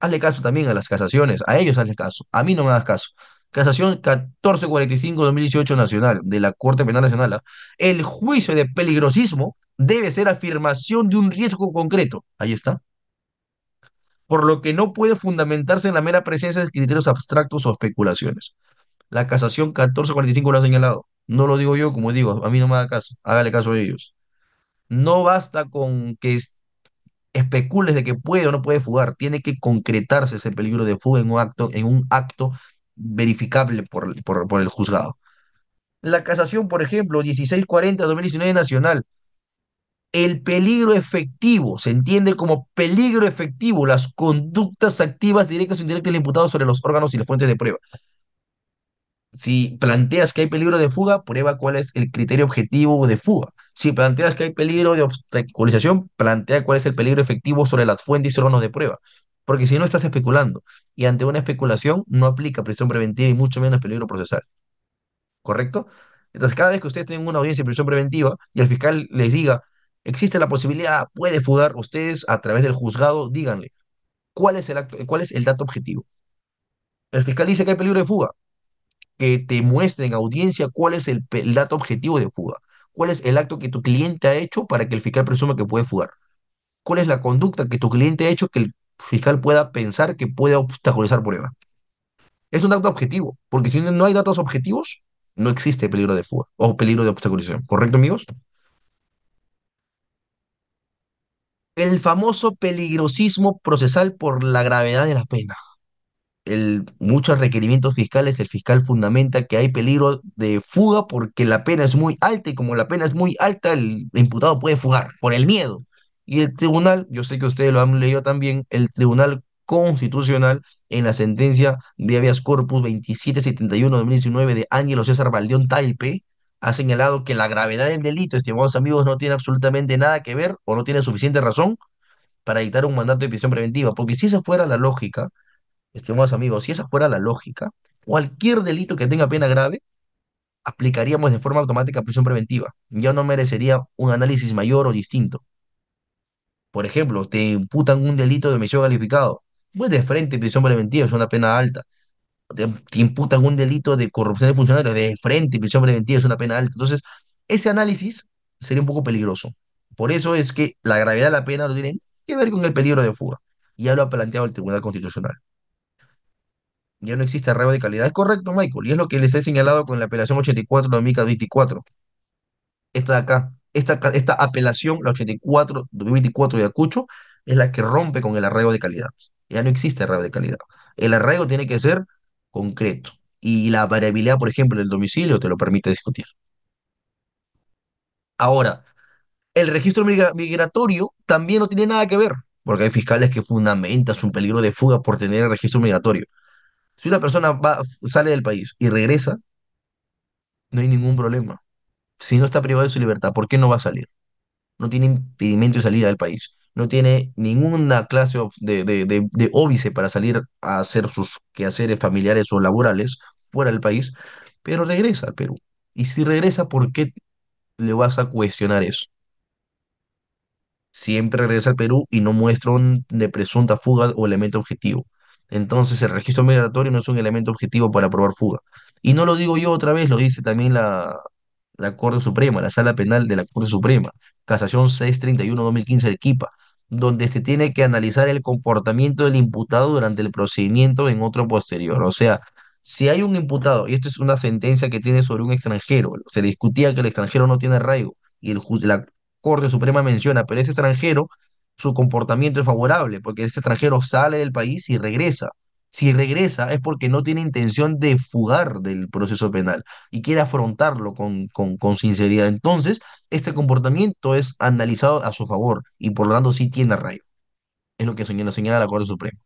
Hazle caso también a las casaciones. A ellos hazle caso. A mí no me das caso. casación catorce cuarenta y cinco de dos mil dieciocho nacional, de la Corte Penal Nacional, el juicio de peligrosismo debe ser afirmación de un riesgo concreto. Ahí está. Por lo que no puede fundamentarse en la mera presencia de criterios abstractos o especulaciones. La casación catorce cuarenta y cinco lo ha señalado. No lo digo yo, como digo, a mí no me haga caso. Hágale caso a ellos. No basta con que especules de que puede o no puede fugar. Tiene que concretarse ese peligro de fuga en un acto, en un acto verificable por, por, por el juzgado. La casación, por ejemplo, dieciséis cuarenta de dos mil diecinueve nacional. El peligro efectivo, se entiende como peligro efectivo, las conductas activas directas o indirectas del imputado sobre los órganos y las fuentes de prueba. Si planteas que hay peligro de fuga, prueba cuál es el criterio objetivo de fuga. Si planteas que hay peligro de obstaculización, plantea cuál es el peligro efectivo sobre las fuentes y órganos de prueba. Porque si no, estás especulando. Y ante una especulación no aplica prisión preventiva y mucho menos peligro procesal. ¿Correcto? Entonces, cada vez que ustedes tengan una audiencia de prisión preventiva y el fiscal les diga, existe la posibilidad, puede fugar, ustedes a través del juzgado, díganle, ¿cuál es el acto, cuál es el dato objetivo? El fiscal dice que hay peligro de fuga. Que te muestren en audiencia cuál es el, el dato objetivo de fuga. ¿Cuál es el acto que tu cliente ha hecho para que el fiscal presuma que puede fugar? ¿Cuál es la conducta que tu cliente ha hecho que el fiscal pueda pensar que puede obstaculizar prueba? Es un dato objetivo, porque si no hay datos objetivos, no existe peligro de fuga o peligro de obstaculización. ¿Correcto, amigos? El famoso peligrosismo procesal por la gravedad de la pena. El, muchos requerimientos fiscales, el fiscal fundamenta que hay peligro de fuga porque la pena es muy alta y como la pena es muy alta, el imputado puede fugar por el miedo. Y el tribunal, yo sé que ustedes lo han leído también, el Tribunal Constitucional en la sentencia de Habeas Corpus veintisiete setenta y uno de dos mil diecinueve de Ángel César Baldeón Taipe, ha señalado que la gravedad del delito, estimados amigos, no tiene absolutamente nada que ver o no tiene suficiente razón para dictar un mandato de prisión preventiva. Porque si esa fuera la lógica, estimados amigos, si esa fuera la lógica, cualquier delito que tenga pena grave, aplicaríamos de forma automática prisión preventiva. Ya no merecería un análisis mayor o distinto. Por ejemplo, te imputan un delito de homicidio calificado. Pues de frente prisión preventiva, es una pena alta. Te, te imputan un delito de corrupción de funcionarios de frente, prisión preventiva es una pena alta. Entonces, ese análisis sería un poco peligroso. Por eso es que la gravedad de la pena no tiene que ver con el peligro de fuga. Ya lo ha planteado el Tribunal Constitucional. Ya no existe arraigo de calidad. Es correcto, Michael, y es lo que les he señalado con la apelación ochenta y cuatro de dos mil veinticuatro. Esta de acá, esta, esta apelación, la ochenta y cuatro de dos mil veinticuatro de Ayacucho, es la que rompe con el arraigo de calidad. Ya no existe arraigo de calidad. El arraigo tiene que ser concreto. Y la variabilidad, por ejemplo, del domicilio te lo permite discutir. Ahora, el registro migratorio también no tiene nada que ver, porque hay fiscales que fundamentan su peligro de fuga por tener el registro migratorio. Si una persona va, sale del país y regresa, no hay ningún problema. Si no está privado de su libertad, ¿por qué no va a salir? No tiene impedimento de salir del país. No tiene ninguna clase de, de, de, de óbice para salir a hacer sus quehaceres familiares o laborales fuera del país, pero regresa al Perú. Y si regresa, ¿por qué le vas a cuestionar eso? Siempre regresa al Perú y no muestra un de presunta fuga o elemento objetivo. Entonces el registro migratorio no es un elemento objetivo para probar fuga. Y no lo digo yo otra vez, lo dice también la... la Corte Suprema, la Sala Penal de la Corte Suprema, casación seiscientos treinta y uno de dos mil quince de Arequipa, donde se tiene que analizar el comportamiento del imputado durante el procedimiento en otro posterior. O sea, si hay un imputado, y esto es una sentencia que tiene sobre un extranjero, se le discutía que el extranjero no tiene arraigo, y el, la Corte Suprema menciona, pero ese extranjero, su comportamiento es favorable, porque ese extranjero sale del país y regresa. Si regresa es porque no tiene intención de fugar del proceso penal y quiere afrontarlo con, con, con sinceridad. Entonces, este comportamiento es analizado a su favor y por lo tanto sí tiene arraigo. Es lo que señala, señala la Corte Suprema.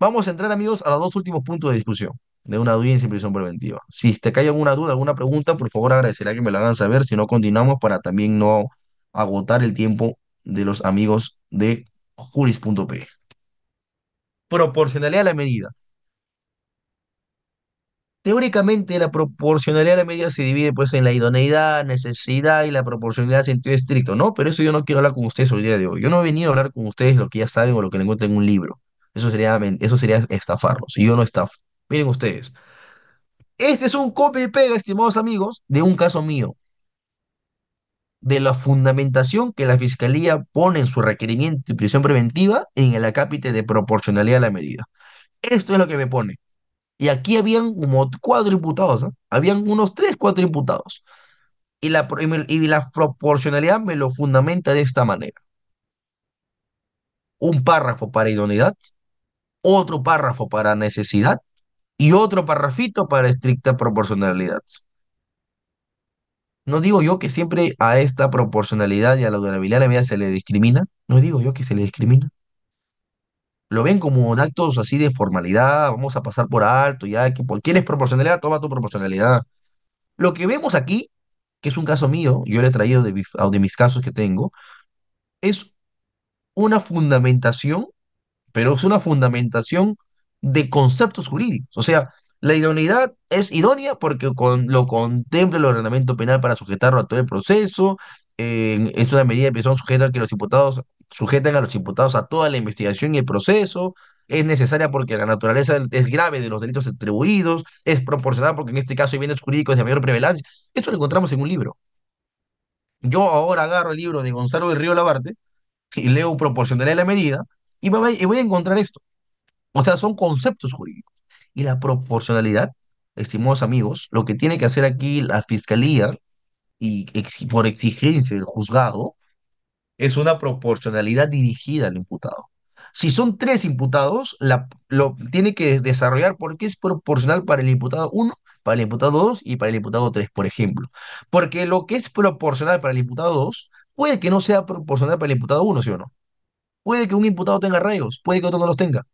Vamos a entrar, amigos, a los dos últimos puntos de discusión de una audiencia en prisión preventiva. Si te cae alguna duda, alguna pregunta, por favor agradecerá que me la hagan saber. Si no, continuamos para también no agotar el tiempo de los amigos de Juris punto pe. Proporcionalidad a la medida. Teóricamente la proporcionalidad a la medida se divide pues en la idoneidad, necesidad y la proporcionalidad en sentido estricto, ¿no? Pero eso yo no quiero hablar con ustedes hoy día de hoy. Yo no he venido a hablar con ustedes lo que ya saben o lo que encuentran en un libro. Eso sería, eso sería estafarlos, y yo no estafo. Miren ustedes. Este es un copia y pega, estimados amigos, de un caso mío. De la fundamentación que la Fiscalía pone en su requerimiento de prisión preventiva en el acápite de proporcionalidad de la medida. Esto es lo que me pone. Y aquí habían como cuatro imputados, ¿eh? Habían unos tres, cuatro imputados. Y la, y, me, y la proporcionalidad me lo fundamenta de esta manera. Un párrafo para idoneidad, otro párrafo para necesidad y otro parrafito para estricta proporcionalidad. No digo yo que siempre a esta proporcionalidad y a la durabilidad de la medida se le discrimina. No digo yo que se le discrimina. Lo ven como actos así de formalidad, vamos a pasar por alto, ya que ¿quieres proporcionalidad? Toma tu proporcionalidad. Lo que vemos aquí, que es un caso mío, yo lo he traído de, de mis casos que tengo, es una fundamentación, pero es una fundamentación de conceptos jurídicos. O sea, la idoneidad es idónea porque con, lo contempla el ordenamiento penal para sujetarlo a todo el proceso, eh, es una medida de prisión sujeta que los imputados... sujetan a los imputados a toda la investigación y el proceso, es necesaria porque la naturaleza es grave de los delitos atribuidos, es proporcional porque en este caso hay bienes jurídicos de mayor prevalencia. Eso lo encontramos en un libro. Yo ahora agarro el libro de Gonzalo del Río Labarte y leo proporcionalidad de la medida y voy a encontrar esto. O sea, son conceptos jurídicos. Y la proporcionalidad, estimados amigos, lo que tiene que hacer aquí la Fiscalía y ex- por exigencia del juzgado es una proporcionalidad dirigida al imputado. Si son tres imputados, la, lo tiene que desarrollar porque es proporcional para el imputado uno, para el imputado dos y para el imputado tres, por ejemplo. Porque lo que es proporcional para el imputado dos puede que no sea proporcional para el imputado uno, ¿sí o no? Puede que un imputado tenga arraigos, puede que otro no los tenga.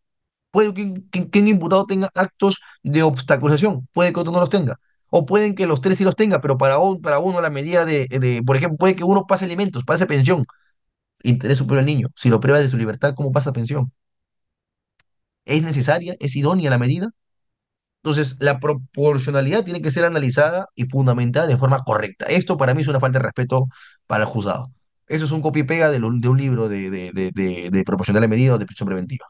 Puede que, que, que un imputado tenga actos de obstaculización, puede que otro no los tenga. O pueden que los tres sí los tenga, pero para, un, para uno la medida de, de, por ejemplo, puede que uno pase alimentos, pase pensión, interés superior al niño. Si lo prueba de su libertad, ¿cómo pasa pensión? ¿Es necesaria? ¿Es idónea la medida? Entonces, la proporcionalidad tiene que ser analizada y fundamentada de forma correcta. Esto para mí es una falta de respeto para el juzgado. Eso es un copia y pega de, lo, de un libro de, de, de, de, de proporcional de medida o de prisión preventiva.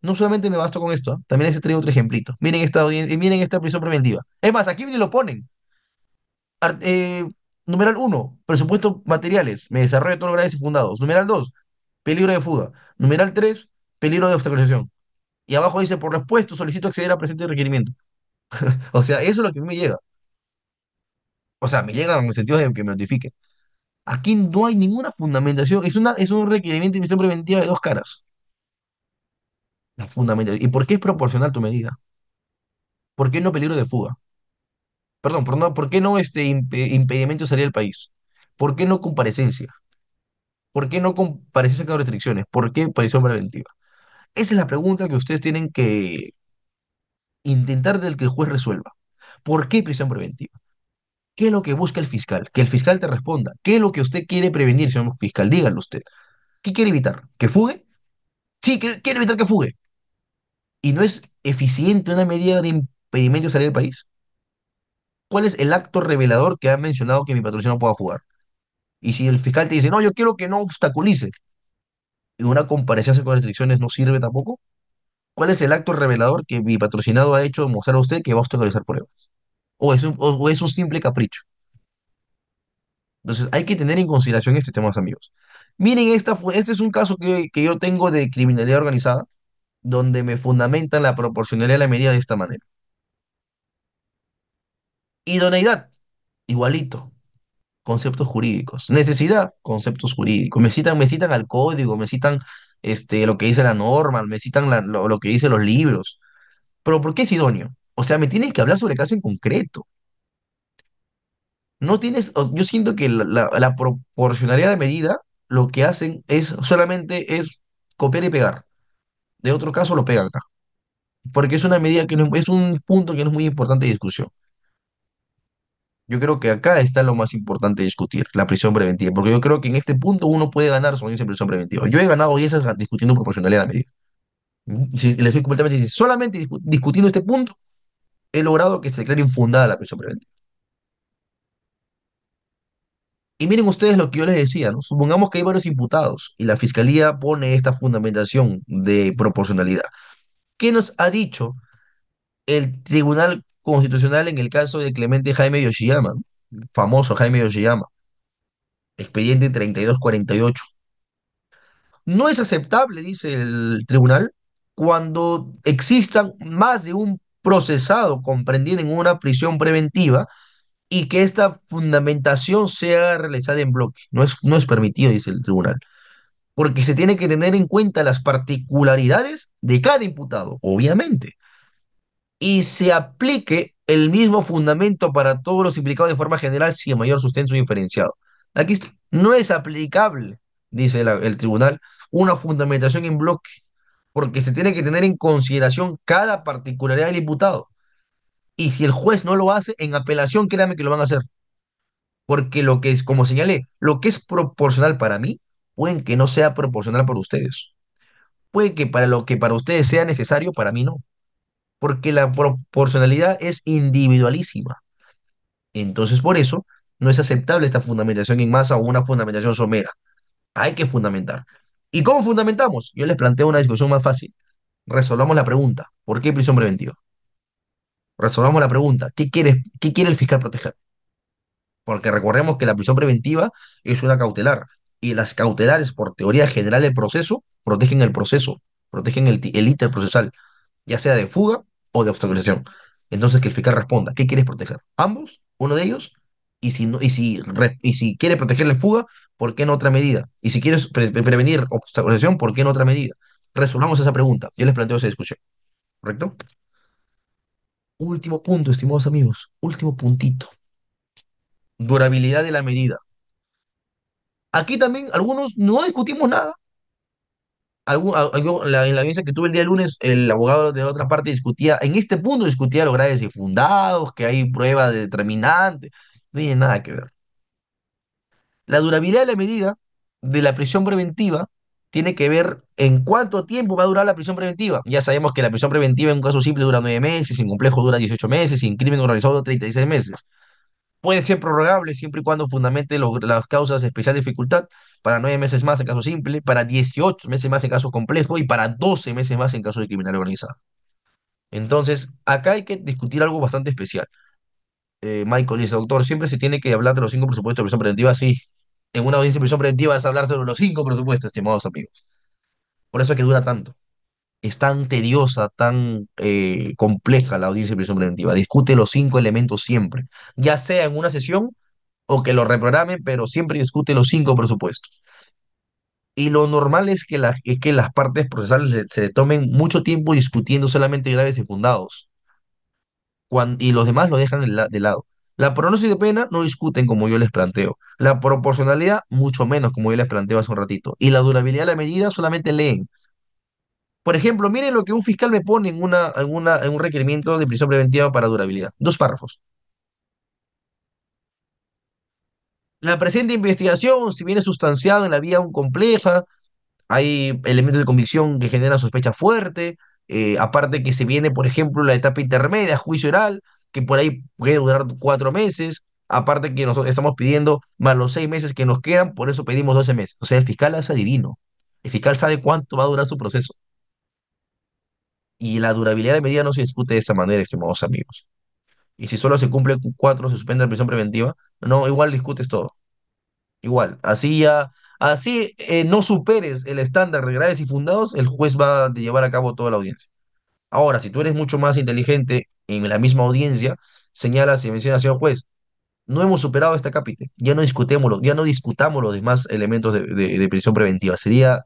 No solamente me basto con esto, ¿eh? También les he traído otro ejemplito. Miren esta, miren esta prisión preventiva. Es más, aquí lo ponen. Ar, eh, Numeral uno, presupuestos materiales, me desarrollo todos los graves y fundados. Numeral dos, peligro de fuga. Numeral tres, peligro de obstaculización. Y abajo dice, por respuesta, solicito acceder a presente requerimiento. O sea, eso es lo que a mí me llega. O sea, me llega en el sentido de que me notifiquen. Aquí no hay ninguna fundamentación, es, una, es un requerimiento de prisión preventiva de dos caras. La fundamentación. ¿Y por qué es proporcional tu medida? ¿Por qué no peligro de fuga? Perdón, ¿por, no, ¿por qué no este imp impedimento de salir del país? ¿Por qué no comparecencia? ¿Por qué no comparecencia con restricciones? ¿Por qué prisión preventiva? Esa es la pregunta que ustedes tienen que intentar del que el juez resuelva. ¿Por qué prisión preventiva? ¿Qué es lo que busca el fiscal? Que el fiscal te responda. ¿Qué es lo que usted quiere prevenir, señor fiscal? Díganlo usted. ¿Qué quiere evitar? ¿Que fugue? Sí, quiere evitar que fugue. ¿Y no es eficiente una medida de impedimento de salir del país? ¿Cuál es el acto revelador que ha mencionado que mi patrocinador pueda fugar? Y si el fiscal te dice, no, yo quiero que no obstaculice, y una comparecencia con restricciones no sirve tampoco, ¿cuál es el acto revelador que mi patrocinado ha hecho mostrar a usted que va a obstaculizar pruebas? ¿O es un, o, o es un simple capricho? Entonces, hay que tener en consideración estos temas, amigos. Miren, esta fue, este es un caso que, que yo tengo de criminalidad organizada, donde me fundamentan la proporcionalidad de la medida de esta manera. Idoneidad, igualito, conceptos jurídicos. Necesidad, conceptos jurídicos. Me citan, me citan al código, me citan este, lo que dice la norma, me citan la, lo, lo que dicen los libros. Pero ¿por qué es idóneo? O sea, me tienes que hablar sobre el caso en concreto. No tienes, yo siento que la, la, la proporcionalidad de medida lo que hacen es solamente es copiar y pegar. De otro caso lo pegan acá. Porque es una medida que no, es un punto que no es muy importante de discusión. Yo creo que acá está lo más importante de discutir, la prisión preventiva, porque yo creo que en este punto uno puede ganar su audiencia en prisión preventiva. Yo he ganado audiencias discutiendo proporcionalidad de la medida. Si, les soy completamente sincero, solamente discu discutiendo este punto, he logrado que se declare infundada la prisión preventiva. Y miren ustedes lo que yo les decía, ¿no? Supongamos que hay varios imputados y la Fiscalía pone esta fundamentación de proporcionalidad. ¿Qué nos ha dicho el Tribunal Constitucional en el caso de Clemente Jaime Yoshiyama, famoso Jaime Yoshiyama, expediente treinta y dos cuarenta y ocho. No es aceptable, dice el tribunal, cuando existan más de un procesado comprendido en una prisión preventiva y que esta fundamentación sea realizada en bloque. No es, no es permitido, dice el tribunal, porque se tiene que tener en cuenta las particularidades de cada imputado, obviamente, y se aplique el mismo fundamento para todos los implicados de forma general sin mayor sustento diferenciado. Aquí está. No es aplicable, dice la, el tribunal, una fundamentación en bloque, porque se tiene que tener en consideración cada particularidad del imputado. Y si el juez no lo hace, en apelación, créame que lo van a hacer. Porque lo que es, como señalé, lo que es proporcional para mí, pueden que no sea proporcional para ustedes. Puede que para lo que para ustedes sea necesario, para mí no. Porque la proporcionalidad es individualísima. Entonces, por eso, no es aceptable esta fundamentación en masa o una fundamentación somera. Hay que fundamentar. ¿Y cómo fundamentamos? Yo les planteo una discusión más fácil. Resolvamos la pregunta. ¿Por qué prisión preventiva? Resolvamos la pregunta. ¿Qué quiere, qué quiere el fiscal proteger? Porque recordemos que la prisión preventiva es una cautelar. Y las cautelares, por teoría general del proceso, protegen el proceso. Protegen el, el íter procesal. Ya sea de fuga o de obstaculización. Entonces que el fiscal responda. ¿Qué quieres proteger? ¿Ambos? ¿Uno de ellos? Y si, no, y si, y si quiere proteger la fuga, ¿por qué en otra medida? Y si quieres pre prevenir obstaculización, ¿por qué en otra medida? Resolvamos esa pregunta. Yo les planteo esa discusión. ¿Correcto? Último punto, estimados amigos. Último puntito. Durabilidad de la medida. Aquí también algunos no discutimos nada. Algún, algo, la, en la audiencia que tuve el día lunes, el abogado de otra parte discutía, en este punto discutía los graves y fundados, que hay pruebas determinantes. No tiene nada que ver. La durabilidad de la medida de la prisión preventiva tiene que ver en cuánto tiempo va a durar la prisión preventiva. Ya sabemos que la prisión preventiva en un caso simple dura nueve meses, sin complejo dura dieciocho meses, sin crimen organizado treinta y seis meses. Puede ser prorrogable siempre y cuando fundamente lo, las causas de especial dificultad, para nueve meses más en caso simple, para dieciocho meses más en caso complejo y para doce meses más en caso de criminal organizado. Entonces, acá hay que discutir algo bastante especial. Eh, Michael dice, doctor, siempre se tiene que hablar de los cinco presupuestos de prisión preventiva. Sí, en una audiencia de prisión preventiva vas a hablar sobre los cinco presupuestos, estimados amigos. Por eso es que dura tanto. Es tan tediosa, tan eh, compleja la audiencia de prisión preventiva. Discute los cinco elementos siempre, ya sea en una sesión o que lo reprogramen, pero siempre discute los cinco presupuestos. Y lo normal es que, la, es que las partes procesales se, se tomen mucho tiempo discutiendo solamente graves y fundados. Cuando, y los demás lo dejan de lado. La pronóstico de pena no discuten como yo les planteo. La proporcionalidad, mucho menos como yo les planteo hace un ratito. Y la durabilidad de la medida solamente leen. Por ejemplo, miren lo que un fiscal me pone en, una, en, una, en un requerimiento de prisión preventiva para durabilidad. Dos párrafos. La presente investigación, si bien es sustanciada en la vía aún compleja, hay elementos de convicción que generan sospecha fuerte. Eh, aparte que se viene, por ejemplo, la etapa intermedia, juicio oral, que por ahí puede durar cuatro meses, aparte que nosotros estamos pidiendo más los seis meses que nos quedan, por eso pedimos doce meses. O sea, el fiscal hace adivino. El fiscal sabe cuánto va a durar su proceso. Y la durabilidad de la medida no se discute de esta manera, estimados amigos. Y si solo se cumple cuatro, se suspende la prisión preventiva, no, igual discutes todo. Igual, así ya... Así eh, no superes el estándar de graves y fundados, el juez va a llevar a cabo toda la audiencia. Ahora, si tú eres mucho más inteligente en la misma audiencia, señalas y mencionas, señor juez, no hemos superado este capítulo, ya no discutémoslo, ya no discutamos los demás elementos de, de, de prisión preventiva, sería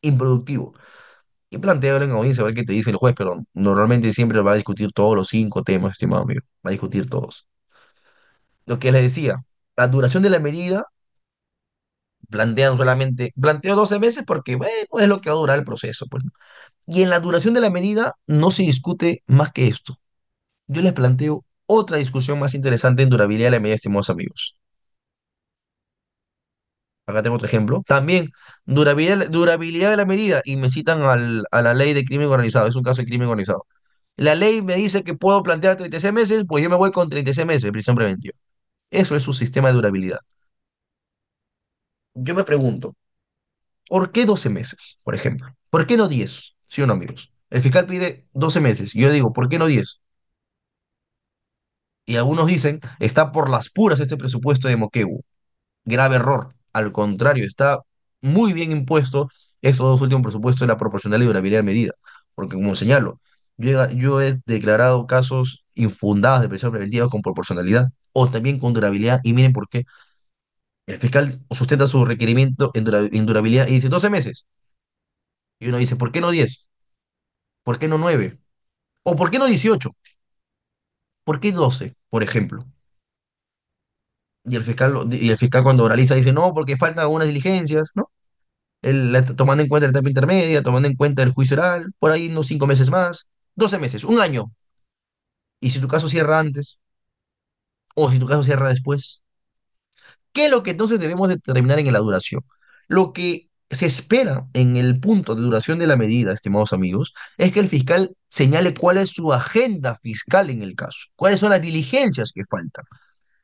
improductivo. Y plantearlo en audiencia, a ver qué te dice el juez, pero normalmente siempre va a discutir todos los cinco temas, estimado amigo, va a discutir todos. Lo que les decía, la duración de la medida... Plantean solamente, planteo doce meses porque, bueno, es lo que va a durar el proceso. Pues. Y en la duración de la medida no se discute más que esto. Yo les planteo otra discusión más interesante en durabilidad de la medida, estimados amigos. Acá tengo otro ejemplo. También, durabilidad, durabilidad de la medida, y me citan al, a la ley de crimen organizado, es un caso de crimen organizado. La ley me dice que puedo plantear treinta y seis meses, pues yo me voy con treinta y seis meses de prisión preventiva. Eso es su sistema de durabilidad. Yo me pregunto, ¿por qué doce meses, por ejemplo? ¿Por qué no diez? ¿Sí o no, amigos? El fiscal pide doce meses. Yo digo, ¿por qué no diez? y algunos dicen, está por las puras este presupuesto de Moquegua. Grave error. Al contrario, está muy bien impuesto estos dos últimos presupuestos de la proporcional y durabilidad de medida. Porque, como señalo, yo he, yo he declarado casos infundados de prisión preventiva con proporcionalidad o también con durabilidad. Y miren por qué. El fiscal sustenta su requerimiento en, dura, en durabilidad y dice doce meses. Y uno dice, ¿por qué no diez? ¿Por qué no nueve? ¿O por qué no dieciocho? ¿Por qué doce, por ejemplo? Y el fiscal, y el fiscal cuando oraliza dice, no, porque faltan algunas diligencias, ¿no? El, la, tomando en cuenta la etapa intermedia, tomando en cuenta el juicio oral, por ahí unos cinco meses más, doce meses, un año. Y si tu caso cierra antes, o si tu caso cierra después, ¿qué es lo que entonces debemos determinar en la duración? Lo que se espera en el punto de duración de la medida, estimados amigos, es que el fiscal señale cuál es su agenda fiscal en el caso, cuáles son las diligencias que faltan.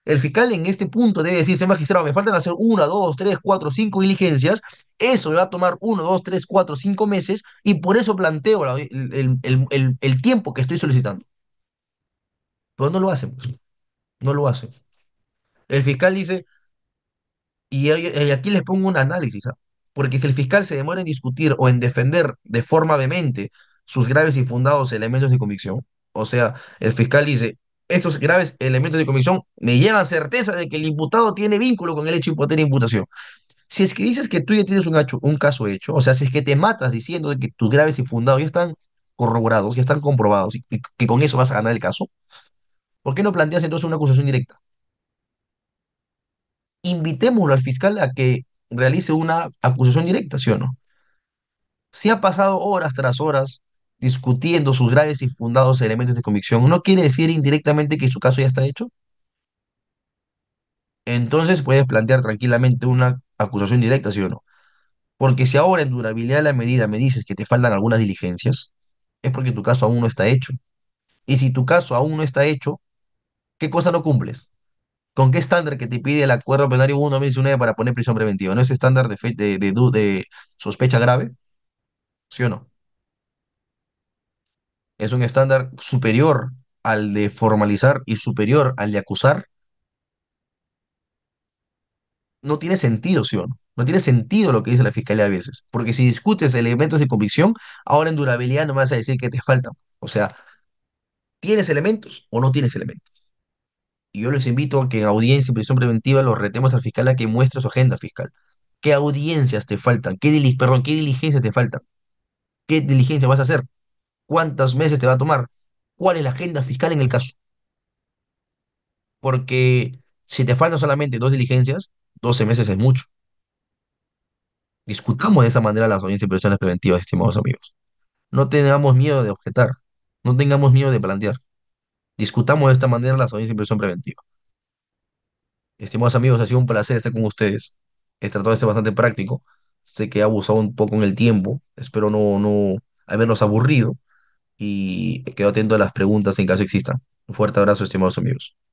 El fiscal en este punto debe decirse, magistrado, me faltan hacer una, dos, tres, cuatro, cinco diligencias, eso va a tomar uno, dos, tres, cuatro, cinco meses, y por eso planteo la, el, el, el, el tiempo que estoy solicitando. Pero no lo hacen, pues. No lo hacen. El fiscal dice... Y aquí les pongo un análisis, ¿eh? Porque si el fiscal se demora en discutir o en defender de forma vehemente sus graves y fundados elementos de convicción, o sea, el fiscal dice, estos graves elementos de convicción me llevan certeza de que el imputado tiene vínculo con el hecho impoter de imputación. Si es que dices que tú ya tienes un, hecho, un caso hecho, o sea, si es que te matas diciendo que tus graves y fundados ya están corroborados, ya están comprobados, y que con eso vas a ganar el caso, ¿por qué no planteas entonces una acusación directa? Invitémoslo al fiscal a que realice una acusación directa, ¿sí o no? Si ha pasado horas tras horas discutiendo sus graves y fundados elementos de convicción, ¿no quiere decir indirectamente que su caso ya está hecho? Entonces puedes plantear tranquilamente una acusación directa, ¿sí o no? Porque si ahora en durabilidad de la medida me dices que te faltan algunas diligencias, es porque tu caso aún no está hecho. Y si tu caso aún no está hecho, ¿qué cosa no cumples? ¿Con qué estándar que te pide el acuerdo plenario uno guión dos mil diecinueve para poner prisión preventiva? ¿No es estándar de, fe, de, de, de sospecha grave? ¿Sí o no? ¿Es un estándar superior al de formalizar y superior al de acusar? No tiene sentido, ¿sí o no? No tiene sentido lo que dice la fiscalía a veces. Porque si discutes elementos de convicción, ahora en durabilidad no me vas a decir que te faltan. O sea, ¿tienes elementos o no tienes elementos? Y yo les invito a que en audiencia y prisión preventiva los retemos al fiscal a que muestre su agenda fiscal. ¿Qué audiencias te faltan? ¿Qué, dili perdón, ¿qué diligencias te faltan? ¿Qué diligencia vas a hacer? ¿Cuántos meses te va a tomar? ¿Cuál es la agenda fiscal en el caso? Porque si te faltan solamente dos diligencias, doce meses es mucho. Discutamos de esa manera las audiencias y prisiones preventivas, estimados amigos. No tengamos miedo de objetar. No tengamos miedo de plantear. Discutamos de esta manera las audiencias de prisión preventiva. Estimados amigos, ha sido un placer estar con ustedes. He tratado de ser bastante práctico. Sé que he abusado un poco en el tiempo. Espero no, no haberlos aburrido. Y quedo atento a las preguntas en caso existan. Un fuerte abrazo, estimados amigos.